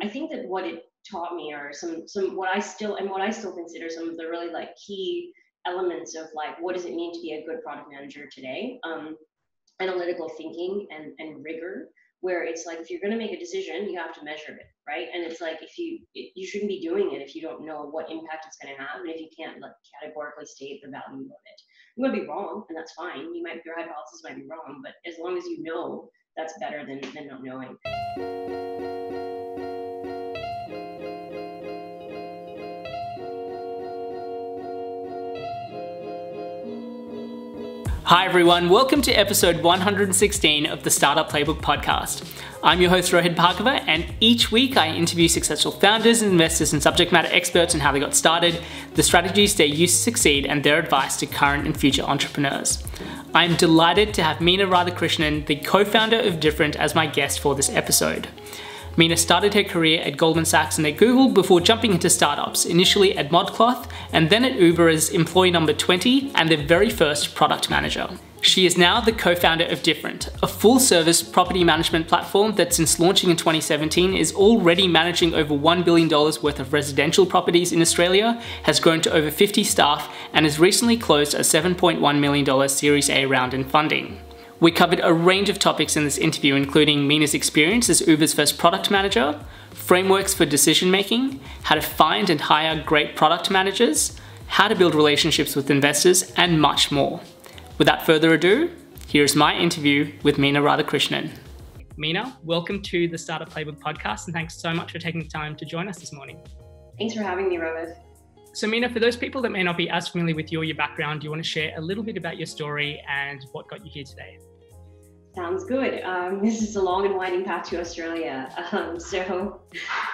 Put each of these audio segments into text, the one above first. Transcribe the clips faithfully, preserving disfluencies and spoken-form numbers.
I think that what it taught me are some some what I still and what I still consider some of the really like key elements of like what does it mean to be a good product manager today. Um, analytical thinking and and rigor, where it's like if you're going to make a decision, you have to measure it, right? And it's like if you it, you shouldn't be doing it if you don't know what impact it's going to have, and if you can't like categorically state the value of it. You might be wrong, and that's fine. You might your hypothesis might be wrong, but as long as you know, that's better than than not knowing. Hi everyone, welcome to episode one hundred sixteen of the Startup Playbook podcast. I'm your host Rohit Bhargava, and each week I interview successful founders, investors and subject matter experts on how they got started, the strategies they used to succeed and their advice to current and future entrepreneurs. I'm delighted to have Mina Radhakrishnan, the co-founder of Different, as my guest for this episode. Mina started her career at Goldman Sachs and at Google before jumping into startups, initially at ModCloth and then at Uber as employee number twenty and their very first product manager. She is now the co-founder of Different, a full-service property management platform that since launching in twenty seventeen is already managing over one billion dollars worth of residential properties in Australia, has grown to over fifty staff and has recently closed a seven point one million dollars Series A round in funding. We covered a range of topics in this interview, including Mina's experience as Uber's first product manager, frameworks for decision-making, how to find and hire great product managers, how to build relationships with investors, and much more. Without further ado, here's my interview with Mina Radhakrishnan. Mina, welcome to the Startup Playbook podcast, and thanks so much for taking the time to join us this morning. Thanks for having me, Robert. So Mina, for those people that may not be as familiar with you or your background, do you want to share a little bit about your story and what got you here today? Sounds good. Um, this is a long and winding path to Australia. Um, so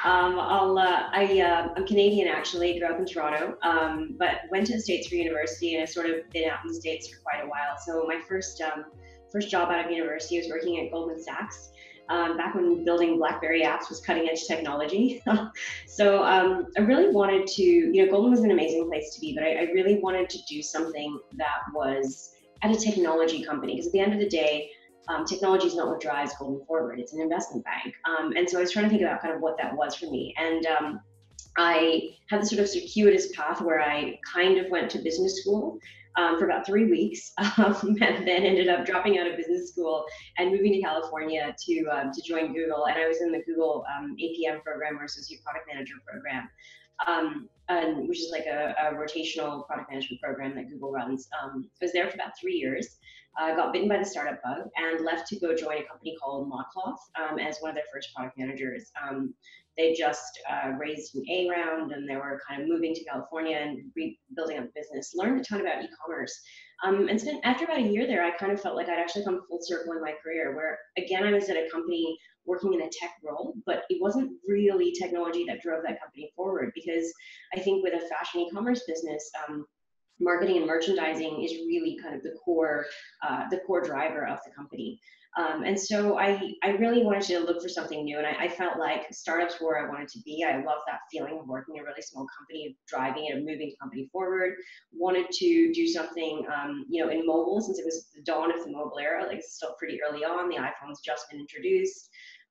um, I'll, uh, I, uh, I'm Canadian actually, grew up in Toronto, um, but went to the States for university and I've sort of been out in the States for quite a while. So my first, um, first job out of university was working at Goldman Sachs. Um, back when building BlackBerry apps was cutting edge technology. so um, I really wanted to, you know, Goldman was an amazing place to be, but I, I really wanted to do something that was at a technology company. Because at the end of the day, um, technology is not what drives Goldman forward. It's an investment bank. Um, and so I was trying to think about kind of what that was for me. And um, I had this sort of circuitous path where I kind of went to business school Um, for about three weeks, um, and then ended up dropping out of business school and moving to California to um, to join Google. And I was in the Google um, A P M program, or Associate Product Manager program, um, and which is like a, a rotational product management program that Google runs. Um, I was there for about three years. I uh, got bitten by the startup bug and left to go join a company called ModCloth um, as one of their first product managers. Um, They just uh, raised an A round and they were kind of moving to California and rebuilding up the business, learned a ton about e-commerce. Um, and spent, after about a year there, I kind of felt like I'd actually come full circle in my career where, again, I was at a company working in a tech role, but it wasn't really technology that drove that company forward, because I think with a fashion e-commerce business, um, marketing and merchandising is really kind of the core, uh, the core driver of the company. Um, and so I, I really wanted to look for something new, and I, I felt like startups were where I wanted to be. I loved that feeling of working in a really small company, of driving and moving the company forward. Wanted to do something, um, you know, in mobile, since it was the dawn of the mobile era. Like, it's still pretty early on. The iPhone's just been introduced.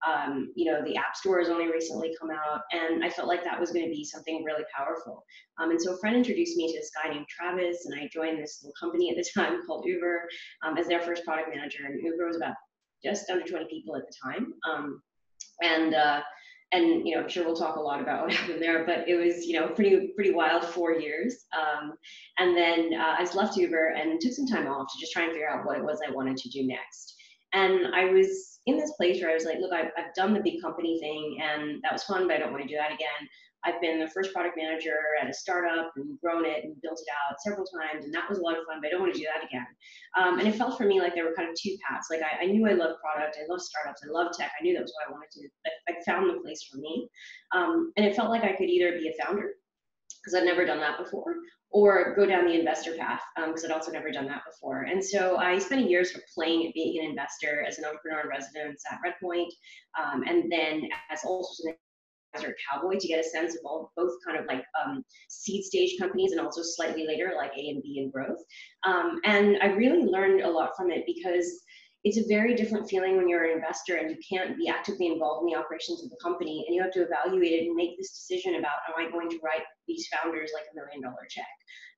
Um, you know, the App Store has only recently come out, and I felt like that was going to be something really powerful. Um, and so a friend introduced me to this guy named Travis, and I joined this little company at the time called Uber um, as their first product manager. And Uber was about just under twenty people at the time. Um, and, uh, and, you know, I'm sure we'll talk a lot about what happened there, but it was, you know, pretty, pretty wild four years. Um, and then uh, I just left Uber and took some time off to just try and figure out what it was I wanted to do next. And I was in this place where I was like, look, I've, I've done the big company thing and that was fun, but I don't want to do that again. I've been the first product manager at a startup and grown it and built it out several times, and that was a lot of fun, but I don't want to do that again. Um, and it felt for me like there were kind of two paths. Like I, I knew I loved product, I loved startups, I loved tech. I knew that was what I wanted to do. I, I found the place for me. Um, and it felt like I could either be a founder, because I'd never done that before, or go down the investor path, because um, I'd also never done that before. And so I spent a year sort of playing at being an investor as an entrepreneur in residence at Redpoint, um, and then as also an or cowboy to get a sense of all both kind of like um, seed stage companies and also slightly later like A and B in growth. Um, and I really learned a lot from it, because it's a very different feeling when you're an investor and you can't be actively involved in the operations of the company, and you have to evaluate it and make this decision about, am I going to write these founders like a million dollar check?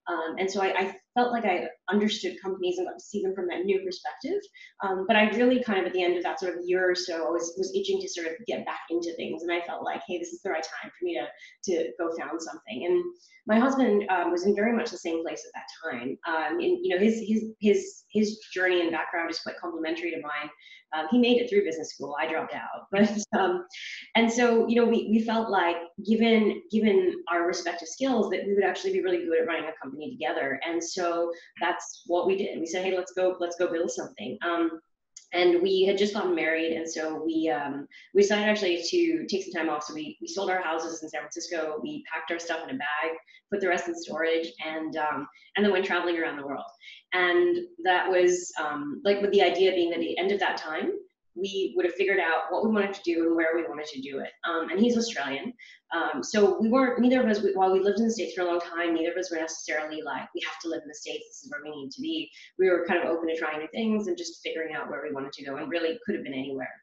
Um, and so I, I felt like I understood companies and got to see them from that new perspective. Um, but I really kind of at the end of that sort of year or so, I was, was itching to sort of get back into things. And I felt like, hey, this is the right time for me to, to go found something. And my husband um, was in very much the same place at that time. Um, and, you know, his, his, his, his journey and background is quite complementary to mine. Um, he made it through business school. I dropped out. But, um, and so, you know, we, we felt like given, given our respective skills that we would actually be really good at running a company together. And so that's what we did. We said, hey, let's go, let's go build something. Um, and we had just gotten married. And so we, um, we decided actually to take some time off. So we, we sold our houses in San Francisco. We packed our stuff in a bag, put the rest in storage, and, um, and then went traveling around the world. And that was um, like with the idea being that at the end of that time, we would have figured out what we wanted to do and where we wanted to do it. Um, and he's Australian. Um, so we weren't, neither of us, we, while we lived in the States for a long time, neither of us were necessarily like, we have to live in the States, this is where we need to be. We were kind of open to trying new things and just figuring out where we wanted to go, and really could have been anywhere.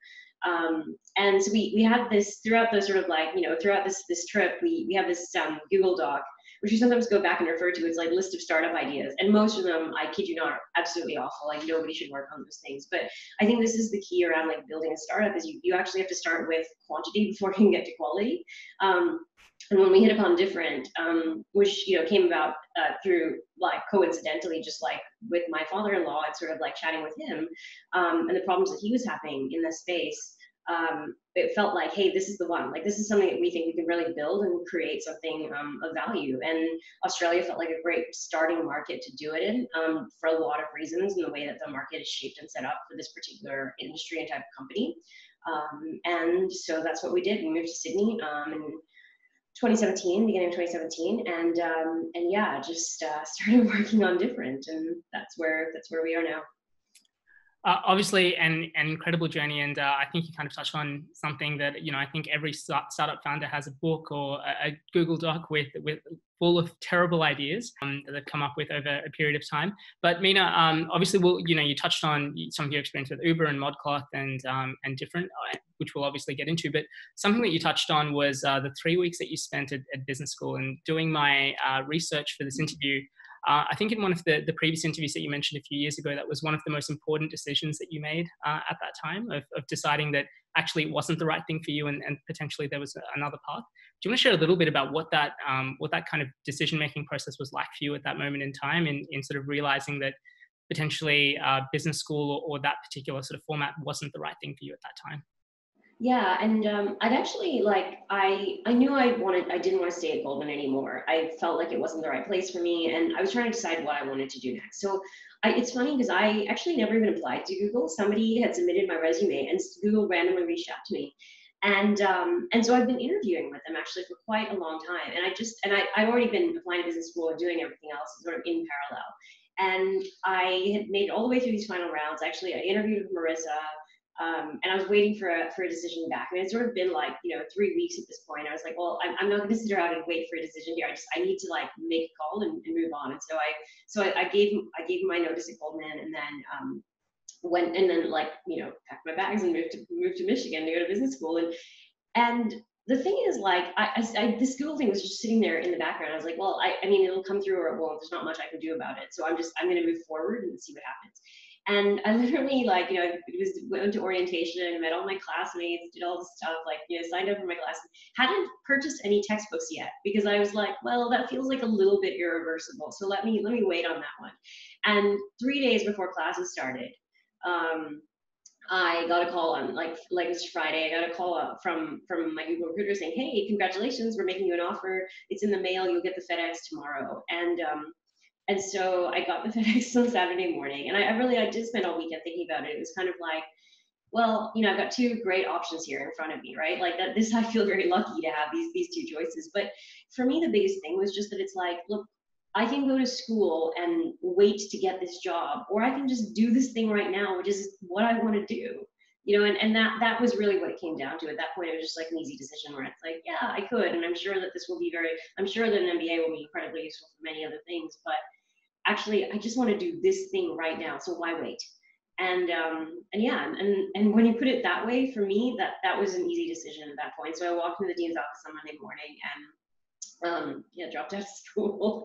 Um, and so we, we had this, throughout the sort of like, you know, throughout this, this trip, we, we have this um, Google Doc, which we sometimes go back and refer to as like list of startup ideas. And most of them, I kid you not, are absolutely awful. Like nobody should work on those things. But I think this is the key around like building a startup is you, you actually have to start with quantity before you can get to quality. Um, and when we hit upon Different, um, which, you know, came about uh, through like coincidentally, just like with my father-in-law and sort of like chatting with him um, and the problems that he was having in this space, um, it felt like, hey, this is the one, like this is something that we think we can really build and create something um, of value. And Australia felt like a great starting market to do it in um, for a lot of reasons, and the way that the market is shaped and set up for this particular industry and type of company. Um, and so that's what we did. We moved to Sydney um, in twenty seventeen, beginning of twenty seventeen. And, um, and yeah, just uh, started working on Different, and that's where, that's where we are now. Uh, obviously, an, an incredible journey, and uh, I think you kind of touched on something that, you know, I think every start, startup founder has a book or a, a Google Doc with with full of terrible ideas um, that they've come up with over a period of time. But Mina, um, obviously, we'll, you know, you touched on some of your experience with Uber and ModCloth and um, and Different, which we'll obviously get into. But something that you touched on was uh, the three weeks that you spent at, at business school. And doing my uh, research for this interview, Uh, I think in one of the, the previous interviews that you mentioned a few years ago, that was one of the most important decisions that you made uh, at that time of, of deciding that actually it wasn't the right thing for you, and, and potentially there was another path. Do you want to share a little bit about what that um, what that kind of decision-making process was like for you at that moment in time, in, in sort of realizing that potentially uh, business school or, or that particular sort of format wasn't the right thing for you at that time? Yeah, and um, I'd actually like I I knew I wanted I didn't want to stay at Goldman anymore. I felt like it wasn't the right place for me, and I was trying to decide what I wanted to do next. So I, it's funny because I actually never even applied to Google. Somebody had submitted my resume, and Google randomly reached out to me. And um, and so I've been interviewing with them actually for quite a long time. And I just and I I've already been applying to business school and doing everything else sort of in parallel. And I had made it all the way through these final rounds. Actually, I interviewed with Marissa. Um, and I was waiting for a, for a decision back. I mean, it's sort of been like, you know, three weeks at this point. I was like, well, I'm, I'm not going to sit around and wait for a decision here. I just, I need to like make a call and, and move on. And so I, so I, I gave, I gave my notice at Goldman, and then um, went, and then like, you know, packed my bags and moved to, moved to Michigan to go to business school. And, and the thing is like, I, I, I this Google thing was just sitting there in the background. I was like, well, I, I mean, it'll come through or it won't. There's not much I can do about it. So I'm just, I'm going to move forward and see what happens. And I literally, like, you know, I was, went to orientation and met all my classmates, did all this stuff, like, you know, signed up for my class. Hadn't purchased any textbooks yet because I was like, well, that feels like a little bit irreversible. So let me, let me wait on that one. And three days before classes started, um, I got a call on, like, like it was Friday, I got a call up from, from my Google recruiter saying, hey, congratulations, we're making you an offer. It's in the mail, you'll get the FedEx tomorrow. And, um, And so I got the FedEx on Saturday morning, and I, I really, I did spend all weekend thinking about it. It was kind of like, well, you know, I've got two great options here in front of me, right? Like that, this, I feel very lucky to have these, these two choices. But for me, the biggest thing was just that it's like, look, I can go to school and wait to get this job, or I can just do this thing right now, which is what I want to do. You know, and, and that, that was really what it came down to. At that point, it was just like an easy decision where it's like, yeah, I could. And I'm sure that this will be very, I'm sure that an M B A will be incredibly useful for many other things, but actually, I just want to do this thing right now. So why wait? And um, and yeah, and, and when you put it that way, for me, that, that was an easy decision at that point. So I walked into the dean's office on Monday morning and um, yeah, dropped out of school.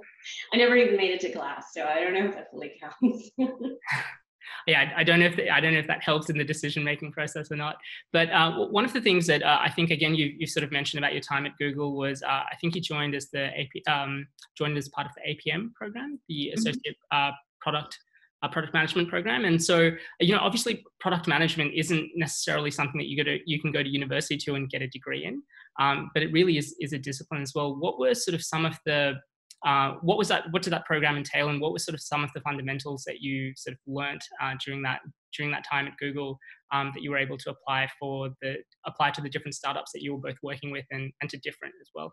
I never even made it to class, so I don't know if that fully counts. Yeah, I don't know if the, I don't know if that helps in the decision-making process or not. But uh, one of the things that uh, I think, again, you you sort of mentioned about your time at Google was uh, I think you joined as the A P, um, joined as part of the A P M program, the Associate mm-hmm. uh, Product uh, Product Management program. And so, you know, obviously, product management isn't necessarily something that you go to you can go to university to and get a degree in, um, but it really is is a discipline as well. What were sort of some of the Uh, what was that? What did that program entail, and what was sort of some of the fundamentals that you sort of learnt uh, during that during that time at Google um, that you were able to apply for the apply to the different startups that you were both working with, and, and to Different as well?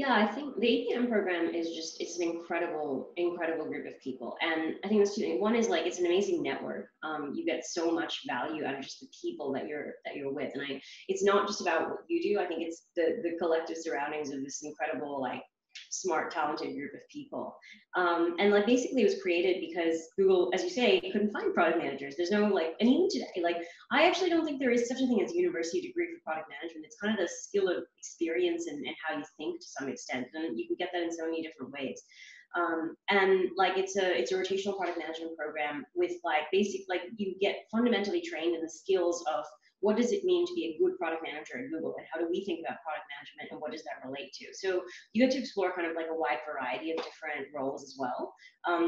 Yeah, I think the A P M program is just it's an incredible incredible group of people, and I think there's two things. One is like it's an amazing network. Um, you get so much value out of just the people that you're that you're with, and I it's not just about what you do. I think it's the the collective surroundings of this incredible like. smart, talented group of people. Um, and like basically it was created because Google, as you say, couldn't find product managers. There's no like, and even today, like I actually don't think there is such a thing as a university degree for product management. It's kind of the skill of experience and, and how you think to some extent. And you can get that in so many different ways. Um, and like it's a it's a rotational product management program with like basic, like you get fundamentally trained in the skills of what does it mean to be a good product manager at Google, and how do we think about product management, and what does that relate to? So you get to explore kind of like a wide variety of different roles as well. Um,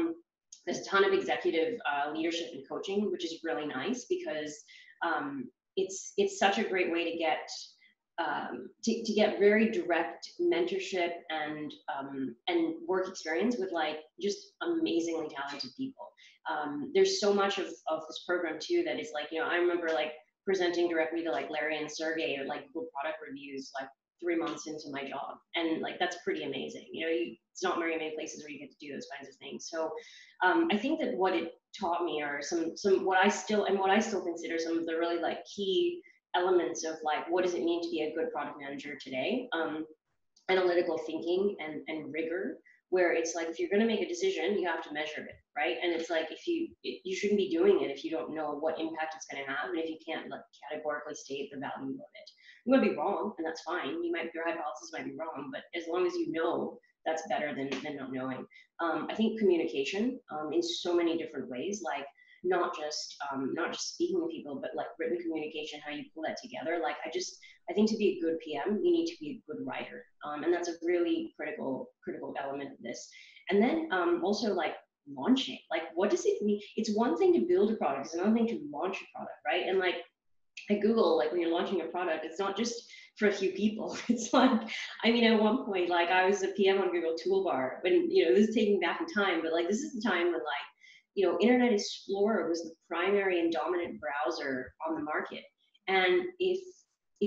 there's a ton of executive uh, leadership and coaching, which is really nice because um, it's it's such a great way to get um, to, to get very direct mentorship and um, and work experience with like just amazingly talented people. Um, there's so much of of this program too that is like, you know, I remember like presenting directly to like Larry and Sergey at like Google product reviews like three months into my job, and like that's pretty amazing. You know, you, it's not very many places where you get to do those kinds of things. So um, I think that what it taught me are some some what I still and what I still consider some of the really like key elements of like what does it mean to be a good product manager today? Um, analytical thinking and and rigor, where it's like if you're going to make a decision, you have to measure it, right? And it's like if you you shouldn't be doing it if you don't know what impact it's going to have, and if you can't like categorically state the value of it. You might be wrong, and that's fine. You might your hypothesis might be wrong, but as long as you know, that's better than than not knowing. Um, I think communication um, in so many different ways, like not just um, not just speaking to people, but like written communication, how you pull that together. Like I just I think to be a good P M, you need to be a good writer, um, and that's a really critical critical element of this. And then um, also like launching, like what does it mean? It's one thing to build a product, it's another thing to launch a product, right? And like at Google, like when you're launching a product, it's not just for a few people. It's like, I mean, at one point, like I was a P M on Google Toolbar, when you know this is taking back in time, but like this is the time when like. You know, Internet Explorer was the primary and dominant browser on the market. And if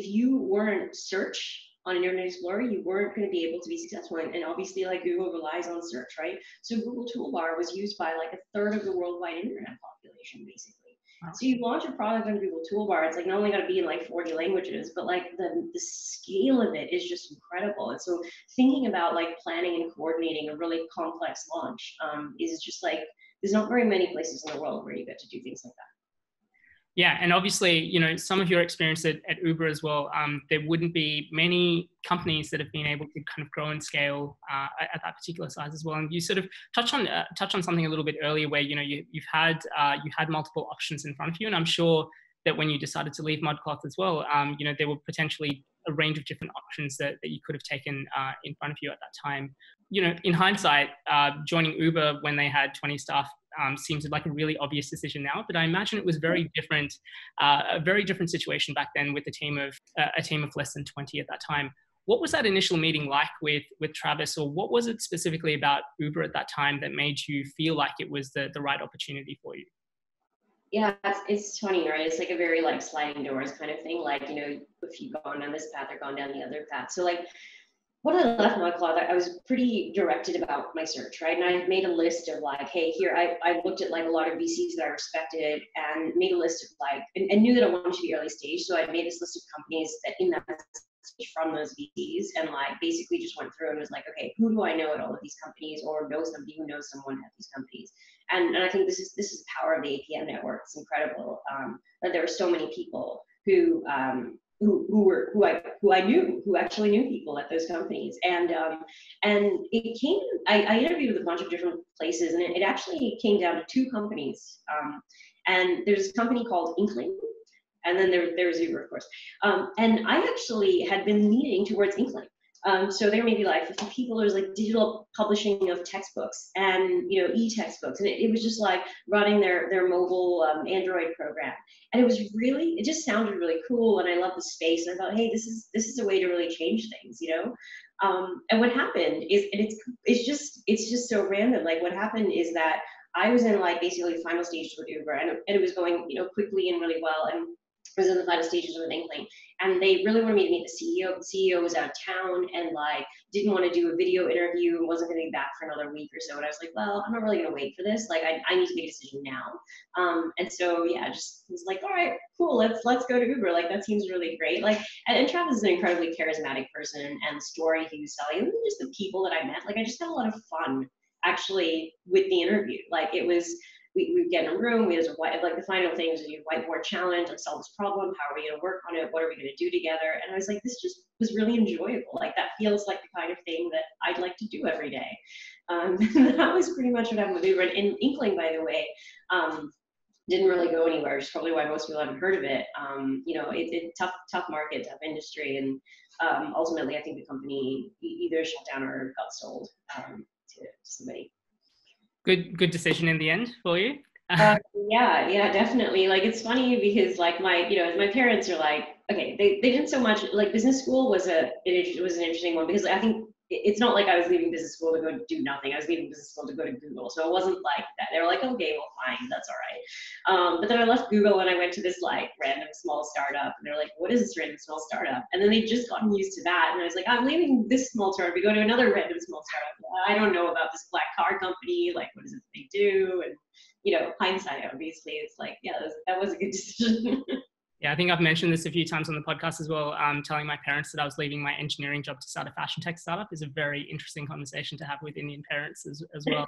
if you weren't search on Internet Explorer, you weren't going to be able to be successful. And, and obviously, like Google relies on search, right? So Google Toolbar was used by like a third of the worldwide internet population, basically. Wow. So you launch a product on Google Toolbar, it's like not only got to be in like forty languages, but like the, the scale of it is just incredible. And so thinking about like planning and coordinating a really complex launch um, is just like, there's not very many places in the world where you get to do things like that. Yeah, and obviously, you know, some of your experience at, at Uber as well, um, there wouldn't be many companies that have been able to kind of grow and scale uh, at that particular size as well. And you sort of touched on uh, touch on something a little bit earlier where, you know, you, you've had uh, you had multiple options in front of you, and I'm sure that when you decided to leave ModCloth as well, um, you know, there were potentially a range of different options that, that you could have taken uh, in front of you at that time. You know, in hindsight, uh, joining Uber when they had twenty staff um, seems like a really obvious decision now, but I imagine it was very different, uh, a very different situation back then with a team of uh, a team of less than twenty at that time. What was that initial meeting like with, with Travis, or what was it specifically about Uber at that time that made you feel like it was the, the right opportunity for you? Yeah, it's, it's funny, right? It's like a very like sliding doors kind of thing. Like, you know, if you've gone down this path or gone down the other path. So like when I left ModCloth, I was pretty directed about my search, right? And I made a list of like, hey, here, I, I looked at like a lot of V Cs that I respected and made a list of like, and, and knew that I wanted to be early stage. So I made this list of companies that in that from those V Cs and like basically just went through and was like, okay, who do I know at all of these companies, or know somebody who knows someone at these companies? And, and I think this is this is the power of the A P M network. It's incredible um, that there were so many people who um, who who were who I who I knew who actually knew people at those companies. And um, and it came. I, I interviewed with a bunch of different places, and it, it actually came down to two companies. Um, and there's a company called Inkling. And then there, there was Uber, of course. Um, and I actually had been leaning towards Inkling. Um, so there may be like fifty people. There was like digital publishing of textbooks and, you know, e-textbooks. And it, it was just like running their, their mobile um, Android program. And it was really, it just sounded really cool. And I loved the space. And I thought, hey, this is, this is a way to really change things, you know? Um, and what happened is, and it's, it's just, it's just so random. Like what happened is that I was in like basically final stages with Uber, and, and it was going, you know, quickly and really well. And was in the final stages with Inkling, and they really wanted me to meet the C E O. The C E O was out of town and like didn't want to do a video interview and wasn't going to be back for another week or so. And I was like, well, I'm not really going to wait for this. Like, I, I need to make a decision now. Um, and so yeah, just was like, all right, cool, let's let's go to Uber. Like that seems really great. Like, and, and Travis is an incredibly charismatic person, and the story he was telling, and just the people that I met. Like, I just had a lot of fun actually with the interview. Like, it was. We we get in a room. We there's a white like the final thing was a whiteboard challenge. Like, solve this problem. How are we going to work on it? What are we going to do together? And I was like, this just was really enjoyable. Like that feels like the kind of thing that I'd like to do every day. Um, that was pretty much what happened with Uber. And Inkling, by the way, um, didn't really go anywhere. Which is probably why most people haven't heard of it. Um, you know, it's it, tough tough market, tough industry, and um, ultimately, I think the company either shut down or got sold um, to somebody. Good, good decision in the end for you. uh, yeah, yeah, definitely. Like, it's funny because like my, you know, my parents are like, okay, they, they didn't so much like business school was a, it was an interesting one because I think it's not like I was leaving business school to go do nothing. I was leaving business school to go to Google. So it wasn't like that. They were like, okay, well, fine, that's all right. Um, but then I left Google and I went to this like random small startup, and they're like, what is this random small startup? And then they'd just gotten used to that. And I was like, I'm leaving this small startup. We go to another random small startup. I don't know about this black car company. Like, what is it they do? And, you know, hindsight, obviously, it's like, yeah, that was, that was a good decision. Yeah, I think I've mentioned this a few times on the podcast as well. Um, telling my parents that I was leaving my engineering job to start a fashion tech startup is a very interesting conversation to have with Indian parents as, as well.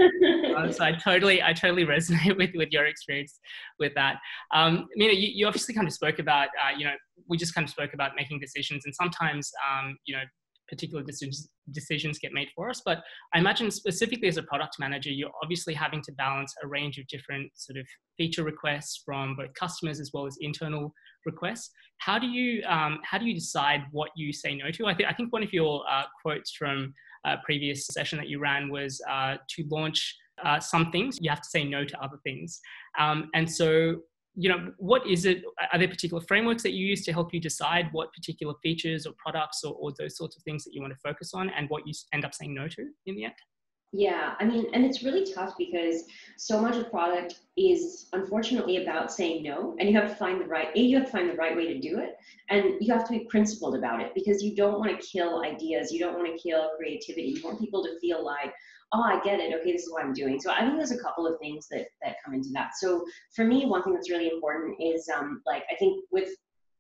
um, so I totally, I totally resonate with, with your experience with that. Um, Mina, you, you obviously kind of spoke about, uh, you know, we just kind of spoke about making decisions, and sometimes, um, you know, particular decisions, decisions get made for us. But I imagine specifically as a product manager, you're obviously having to balance a range of different sort of feature requests from both customers as well as internal requests. How do you, um, how do you decide what you say no to? I, th- I think one of your uh, quotes from a previous session that you ran was uh, to launch uh, some things, you have to say no to other things. Um, and so, you know, what is it, are there particular frameworks that you use to help you decide what particular features or products or, or those sorts of things that you want to focus on, and what you end up saying no to in the end? Yeah, I mean, and it's really tough because so much of product is unfortunately about saying no, and you have to find the right, you have to find the right way to do it, and you have to be principled about it because you don't want to kill ideas, you don't want to kill creativity, you want people to feel like, oh, I get it, okay, this is what I'm doing. So I think there's a couple of things that, that come into that. So for me, one thing that's really important is um, like, I think with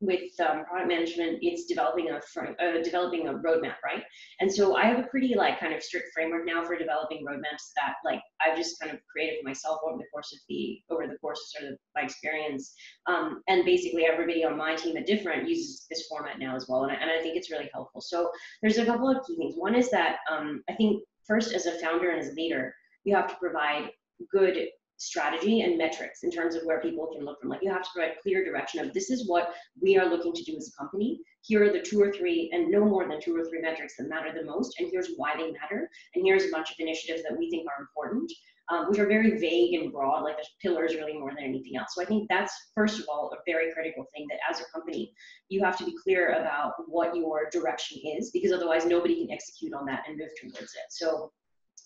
with um, product management, it's developing a front, uh, developing a roadmap, right? And so I have a pretty like kind of strict framework now for developing roadmaps that like I've just kind of created for myself over the course of the over the course of sort of my experience. Um, and basically everybody on my team at Different uses this format now as well, and I, and I think it's really helpful. So there's a couple of key things. One is that um, I think first, as a founder and as a leader, you have to provide good strategy and metrics in terms of where people can look from. Like, you have to provide clear direction of this is what we are looking to do as a company. Here are the two or three, and no more than two or three metrics that matter the most, and here's why they matter, and here's a bunch of initiatives that we think are important, um, which are very vague and broad, like there's pillars really more than anything else. So I think that's, first of all, a very critical thing, that as a company, you have to be clear about what your direction is, because otherwise nobody can execute on that and move towards it. So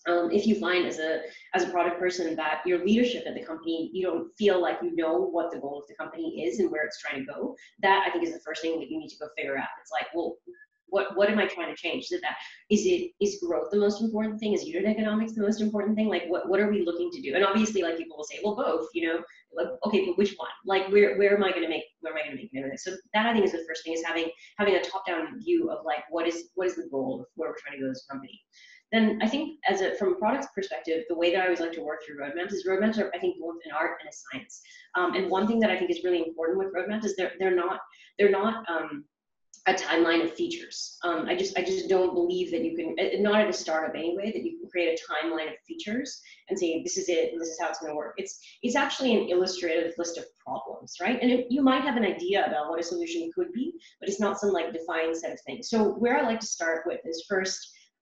Um, if you find as a as a product person that your leadership at the company, you don't feel like you know what the goal of the company is and where it's trying to go, that I think is the first thing that you need to go figure out. It's like, well, What, what am I trying to change? Is that, is it, is growth the most important thing? Is unit economics the most important thing? Like, what, what are we looking to do? And obviously, like, people will say, well, both, you know, like, okay, but which one? Like, where, where am I going to make, where am I going to make an impact? So that, I think, is the first thing, is having, having a top-down view of, like, what is, what is the goal of where we're trying to go as a company. Then I think, as a, from a products perspective, the way that I always like to work through roadmaps is roadmaps are, I think, both an art and a science. Um, and one thing that I think is really important with roadmaps is they're, they're not, they're not, um, a timeline of features. Um, I just I just don't believe that you can, not at a startup anyway, that you can create a timeline of features and say, this is it and this is how it's going to work. It's it's actually an illustrative list of problems, right? And it, you might have an idea about what a solution could be, but it's not some like defined set of things. So where I like to start with is first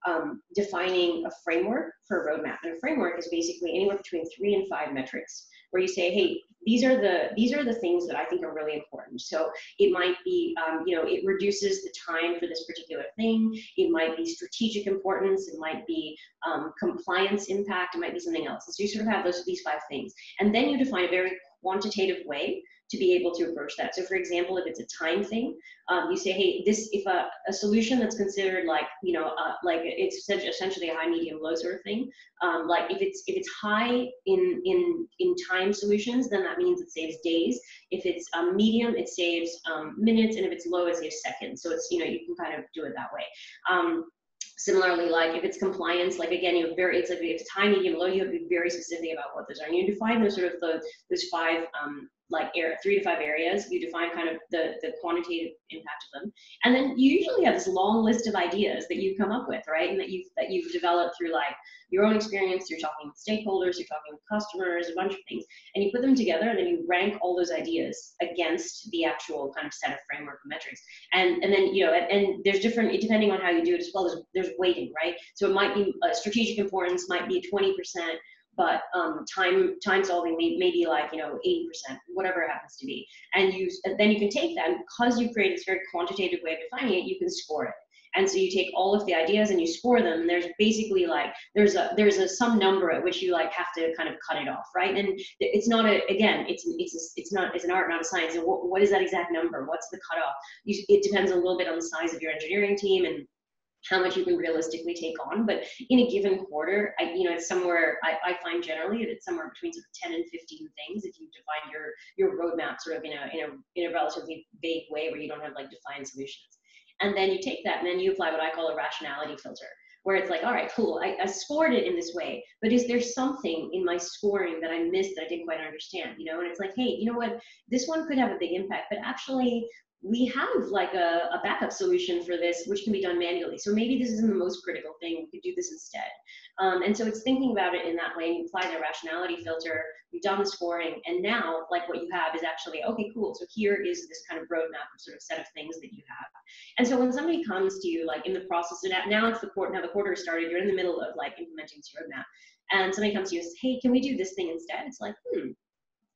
um, defining a framework for a roadmap. And a framework is basically anywhere between three and five metrics, where you say, hey, these are the these are the things that I think are really important. So it might be, um, you know, it reduces the time for this particular thing. It might be strategic importance. It might be um, compliance impact. It might be something else. And so you sort of have those these five things, and then you define a very quantitative way to be able to approach that. So, for example, if it's a time thing, um, you say, hey, this if a, a solution that's considered like, you know, uh, like it's essentially a high, medium, low sort of thing. Um, like if it's if it's high in in in time solutions, then that means it saves days. If it's um, medium, it saves um, minutes, and if it's low, it saves seconds. So it's, you know, you can kind of do it that way. Um, Similarly, like if it's compliance, like again, you have very, it's like if it's high, medium, low, you have to be very specific about what those are. And you define those sort of the, those five, um, like air, three to five areas, you define kind of the, the quantitative impact of them. And then you usually have this long list of ideas that you come up with, right? And that you've, that you've developed through like your own experience, you're talking with stakeholders, you're talking with customers, a bunch of things. And you put them together and then you rank all those ideas against the actual kind of set of framework and metrics. And, and then, you know, and, and there's different, depending on how you do it as well, there's, there's weighting, right? So it might be uh, strategic importance, might be twenty percent, but um, time time solving may, may be like, you know, eighty percent, whatever it happens to be. And you then you can take that, and because you've created this very quantitative way of defining it, you can score it. And so you take all of the ideas and you score them, and there's basically like, there's a, there's a, some number at which you like have to kind of cut it off, right? And it's not a, again, it's, it's, a, it's not, it's an art, not a science. And what, what is that exact number? What's the cutoff? You, it depends a little bit on the size of your engineering team and how much you can realistically take on, but in a given quarter, I, you know, it's somewhere, I, I find generally that it's somewhere between sort of ten and fifteen things if you define your, your roadmap sort of in a, in a, in a relatively vague way where you don't have like defined solutions. And then you take that and then you apply what I call a rationality filter, where it's like, all right, cool, I, I scored it in this way, but is there something in my scoring that I missed that I didn't quite understand, you know? And it's like, hey, you know what, this one could have a big impact, but actually, we have like a, a backup solution for this, which can be done manually. So maybe this isn't the most critical thing. We could do this instead. Um, and so it's thinking about it in that way. You apply the rationality filter, you've done the scoring, and now like what you have is actually, okay, cool. So here is this kind of roadmap of sort of set of things that you have. And so when somebody comes to you, like in the process, and now it's the quarter, now the quarter has started, you're in the middle of like implementing this roadmap. And somebody comes to you and says, hey, can we do this thing instead? It's like, hmm.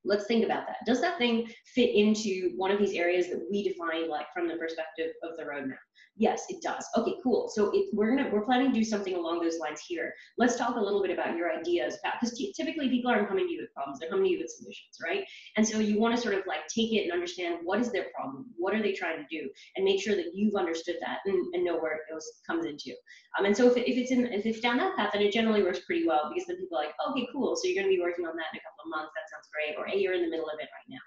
Let's think about that. Does that thing fit into one of these areas that we defined, like from the perspective of the roadmap? Yes, it does. Okay, cool. So it, we're gonna we're planning to do something along those lines here. Let's talk a little bit about your ideas, because typically people aren't coming to you with problems; they're coming to you with solutions, right? And so you want to sort of like take it and understand what is their problem, what are they trying to do, and make sure that you've understood that and, and know where it goes comes into. Um, and so if, it, if it's in if it's down that path, then it generally works pretty well, because then people are like, okay, cool. So you're gonna be working on that in a couple of months. That sounds great. Or you're in the middle of it right now.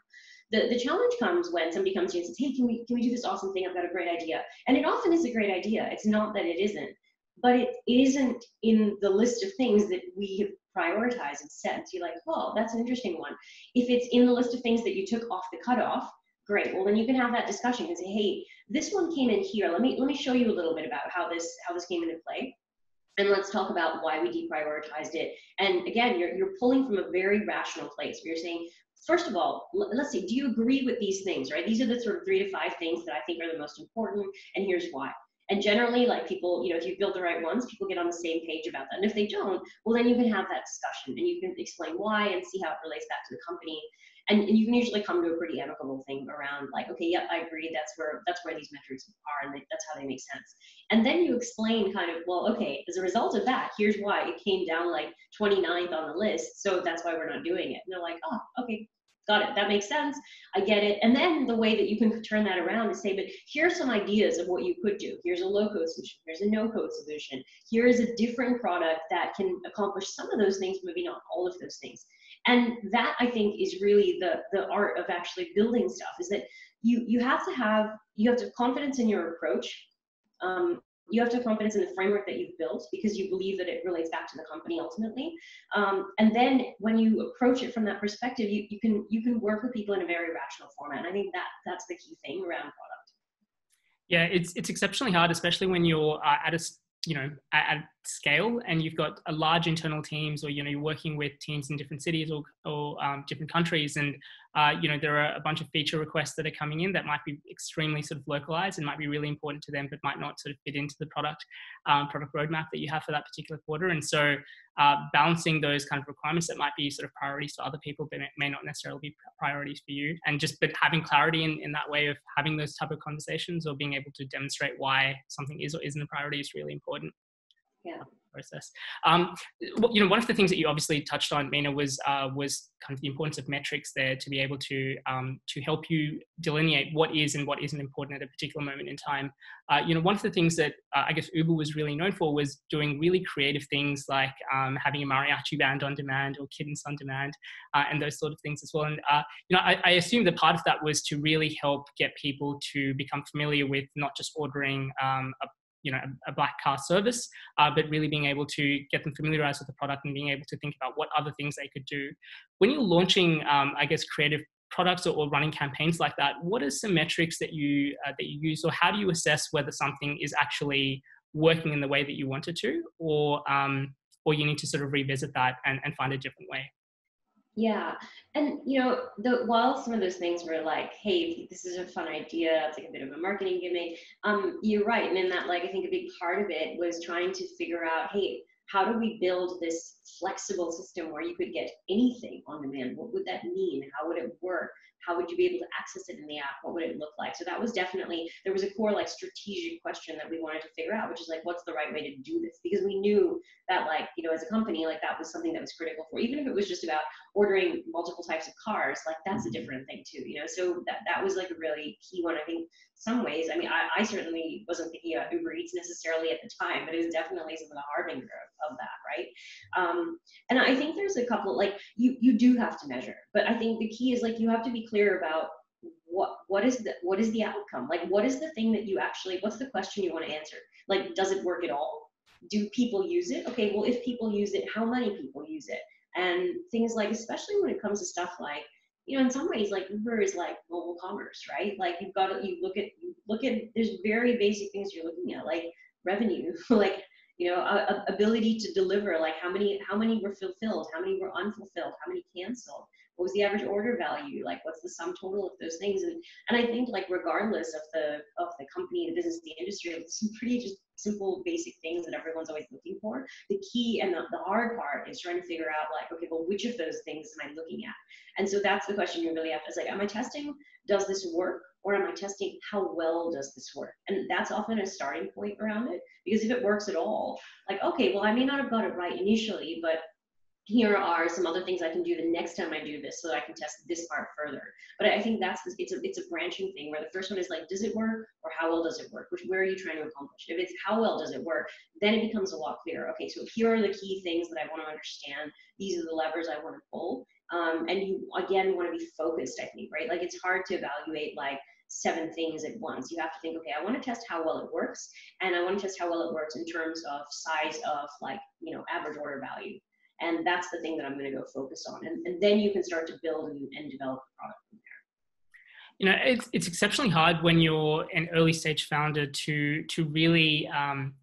The, the challenge comes when somebody comes to you and says, hey, can we, can we do this awesome thing? I've got a great idea. And it often is a great idea. It's not that it isn't, but it isn't in the list of things that we have prioritized and set. So you're like, well, that's an interesting one. If it's in the list of things that you took off the cutoff, great. Well, then you can have that discussion and say, hey, this one came in here. Let me, let me show you a little bit about how this, how this came into play. And let's talk about why we deprioritized it. And again, you're, you're pulling from a very rational place where you're saying, first of all, let's see, do you agree with these things, right? These are the sort of three to five things that I think are the most important, and here's why. And generally, like people, you know, if you build the right ones, people get on the same page about that. And if they don't, well, then you can have that discussion and you can explain why and see how it relates back to the company. And, and you can usually come to a pretty amicable thing around like, okay, yep, I agree. That's where, that's where these metrics are, and they, that's how they make sense. And then you explain kind of, well, okay, as a result of that, here's why it came down like twenty-ninth on the list. So that's why we're not doing it. And they're like, oh, okay, got it, that makes sense, I get it. And then the way that you can turn that around is say, but here's some ideas of what you could do. Here's a low-code solution, here's a no-code solution, here is a different product that can accomplish some of those things, maybe not all of those things. And that, I think, is really the, the art of actually building stuff, is that you, you have to have, you have to have confidence in your approach. Um, you have to have confidence in the framework that you've built because you believe that it relates back to the company ultimately. Um, and then when you approach it from that perspective, you, you, can, you can work with people in a very rational format. And I think that, that's the key thing around product. Yeah, it's, it's exceptionally hard, especially when you're uh, at a you know, at, at scale, and you've got a large internal teams, or, you know, you're working with teams in different cities or, or um, different countries. And, uh, you know, there are a bunch of feature requests that are coming in that might be extremely sort of localized and might be really important to them, but might not sort of fit into the product, um, product roadmap that you have for that particular quarter. And so uh, balancing those kind of requirements that might be sort of priorities for other people, but it may not necessarily be priorities for you. And just, but having clarity in, in that way of having those type of conversations or being able to demonstrate why something is or isn't a priority is really important. Yeah. Process. Um, you know, one of the things that you obviously touched on, Mina, was uh, was kind of the importance of metrics there to be able to um, to help you delineate what is and what isn't important at a particular moment in time. Uh, you know, one of the things that uh, I guess Uber was really known for was doing really creative things like um, having a mariachi band on demand or kittens on demand uh, and those sort of things as well. And uh, you know, I, I assume that part of that was to really help get people to become familiar with not just ordering um, a you know, a black car service, uh, but really being able to get them familiarized with the product and being able to think about what other things they could do. When you're launching, um, I guess, creative products or, or running campaigns like that, what are some metrics that you, uh, that you use, or how do you assess whether something is actually working in the way that you want it to, or, um, or you need to sort of revisit that and, and find a different way? Yeah. And, you know, the, while some of those things were like, hey, this is a fun idea, it's like a bit of a marketing gimmick, um, you're right. And in that, like, I think a big part of it was trying to figure out, hey, how do we build this flexible system where you could get anything on demand? What would that mean? How would it work? How would you be able to access it in the app? What would it look like? So that was definitely, there was a core like strategic question that we wanted to figure out, which is like, what's the right way to do this? Because we knew that, like, you know, as a company, like that was something that was critical for, even if it was just about ordering multiple types of cars, like that's a different thing too, you know? So that, that was like a really key one. I think some ways, I mean, I, I certainly wasn't thinking about Uber Eats necessarily at the time, but it was definitely some of the harbinger of, of that, right? Um, and I think there's a couple, like you, you do have to measure, but I think the key is like, you have to be clear about what what is the what is the outcome, like what is the thing that you actually, what's the question you want to answer? Like, does it work at all? Do people use it? Okay, well, if people use it, how many people use it? And things like, especially when it comes to stuff like, you know, in some ways, like Uber is like mobile commerce, right? Like you've got to, you look at you look at there's very basic things you're looking at, like revenue, like, you know, a, a ability to deliver, like how many how many were fulfilled, how many were unfulfilled, how many canceled. What was the average order value? Like, what's the sum total of those things? And and I think, like, regardless of the of the company, the business, the industry, it's some pretty just simple, basic things that everyone's always looking for. The key and the, the hard part is trying to figure out, like, okay, well, which of those things am I looking at? And so that's the question you really have to, is like, am I testing, does this work? Or am I testing, how well does this work? And that's often a starting point around it. Because if it works at all, like, okay, well, I may not have got it right initially, but here are some other things I can do the next time I do this so that I can test this part further. But I think that's, it's a, it's a branching thing where the first one is like, does it work, or how well does it work? Which, where are you trying to accomplish? If it's how well does it work, then it becomes a lot clearer. Okay, so here are the key things that I want to understand. These are the levers I want to pull. Um, and you, again, want to be focused, I think, right? Like, it's hard to evaluate like seven things at once. You have to think, okay, I want to test how well it works. And I want to test how well it works in terms of size of, like, you know, average order value. And that's the thing that I'm going to go focus on. And, and then you can start to build and, and develop the product from there. You know, it's, it's exceptionally hard when you're an early stage founder to, to really, um,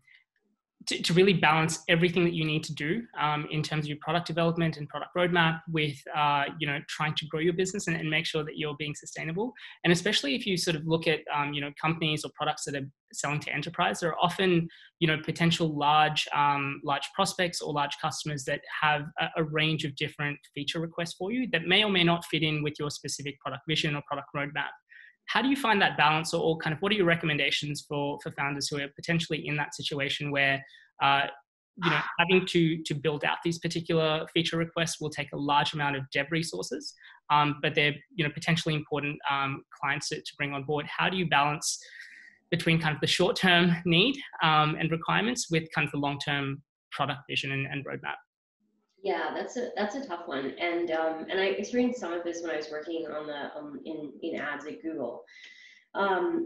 To, to really balance everything that you need to do um, in terms of your product development and product roadmap with, uh, you know, trying to grow your business and, and make sure that you're being sustainable. And especially if you sort of look at, um, you know, companies or products that are selling to enterprise, there are often, you know, potential large, um, large prospects or large customers that have a, a range of different feature requests for you that may or may not fit in with your specific product vision or product roadmap. How do you find that balance, or, or kind of what are your recommendations for, for founders who are potentially in that situation where uh, you know, having to to build out these particular feature requests will take a large amount of dev resources, um, but they're, you know, potentially important um, clients to, to bring on board. How do you balance between kind of the short-term need um, and requirements with kind of the long-term product vision and, and roadmap? Yeah, that's a that's a tough one, and um, and I experienced some of this when I was working on the um, in in ads at Google. Um,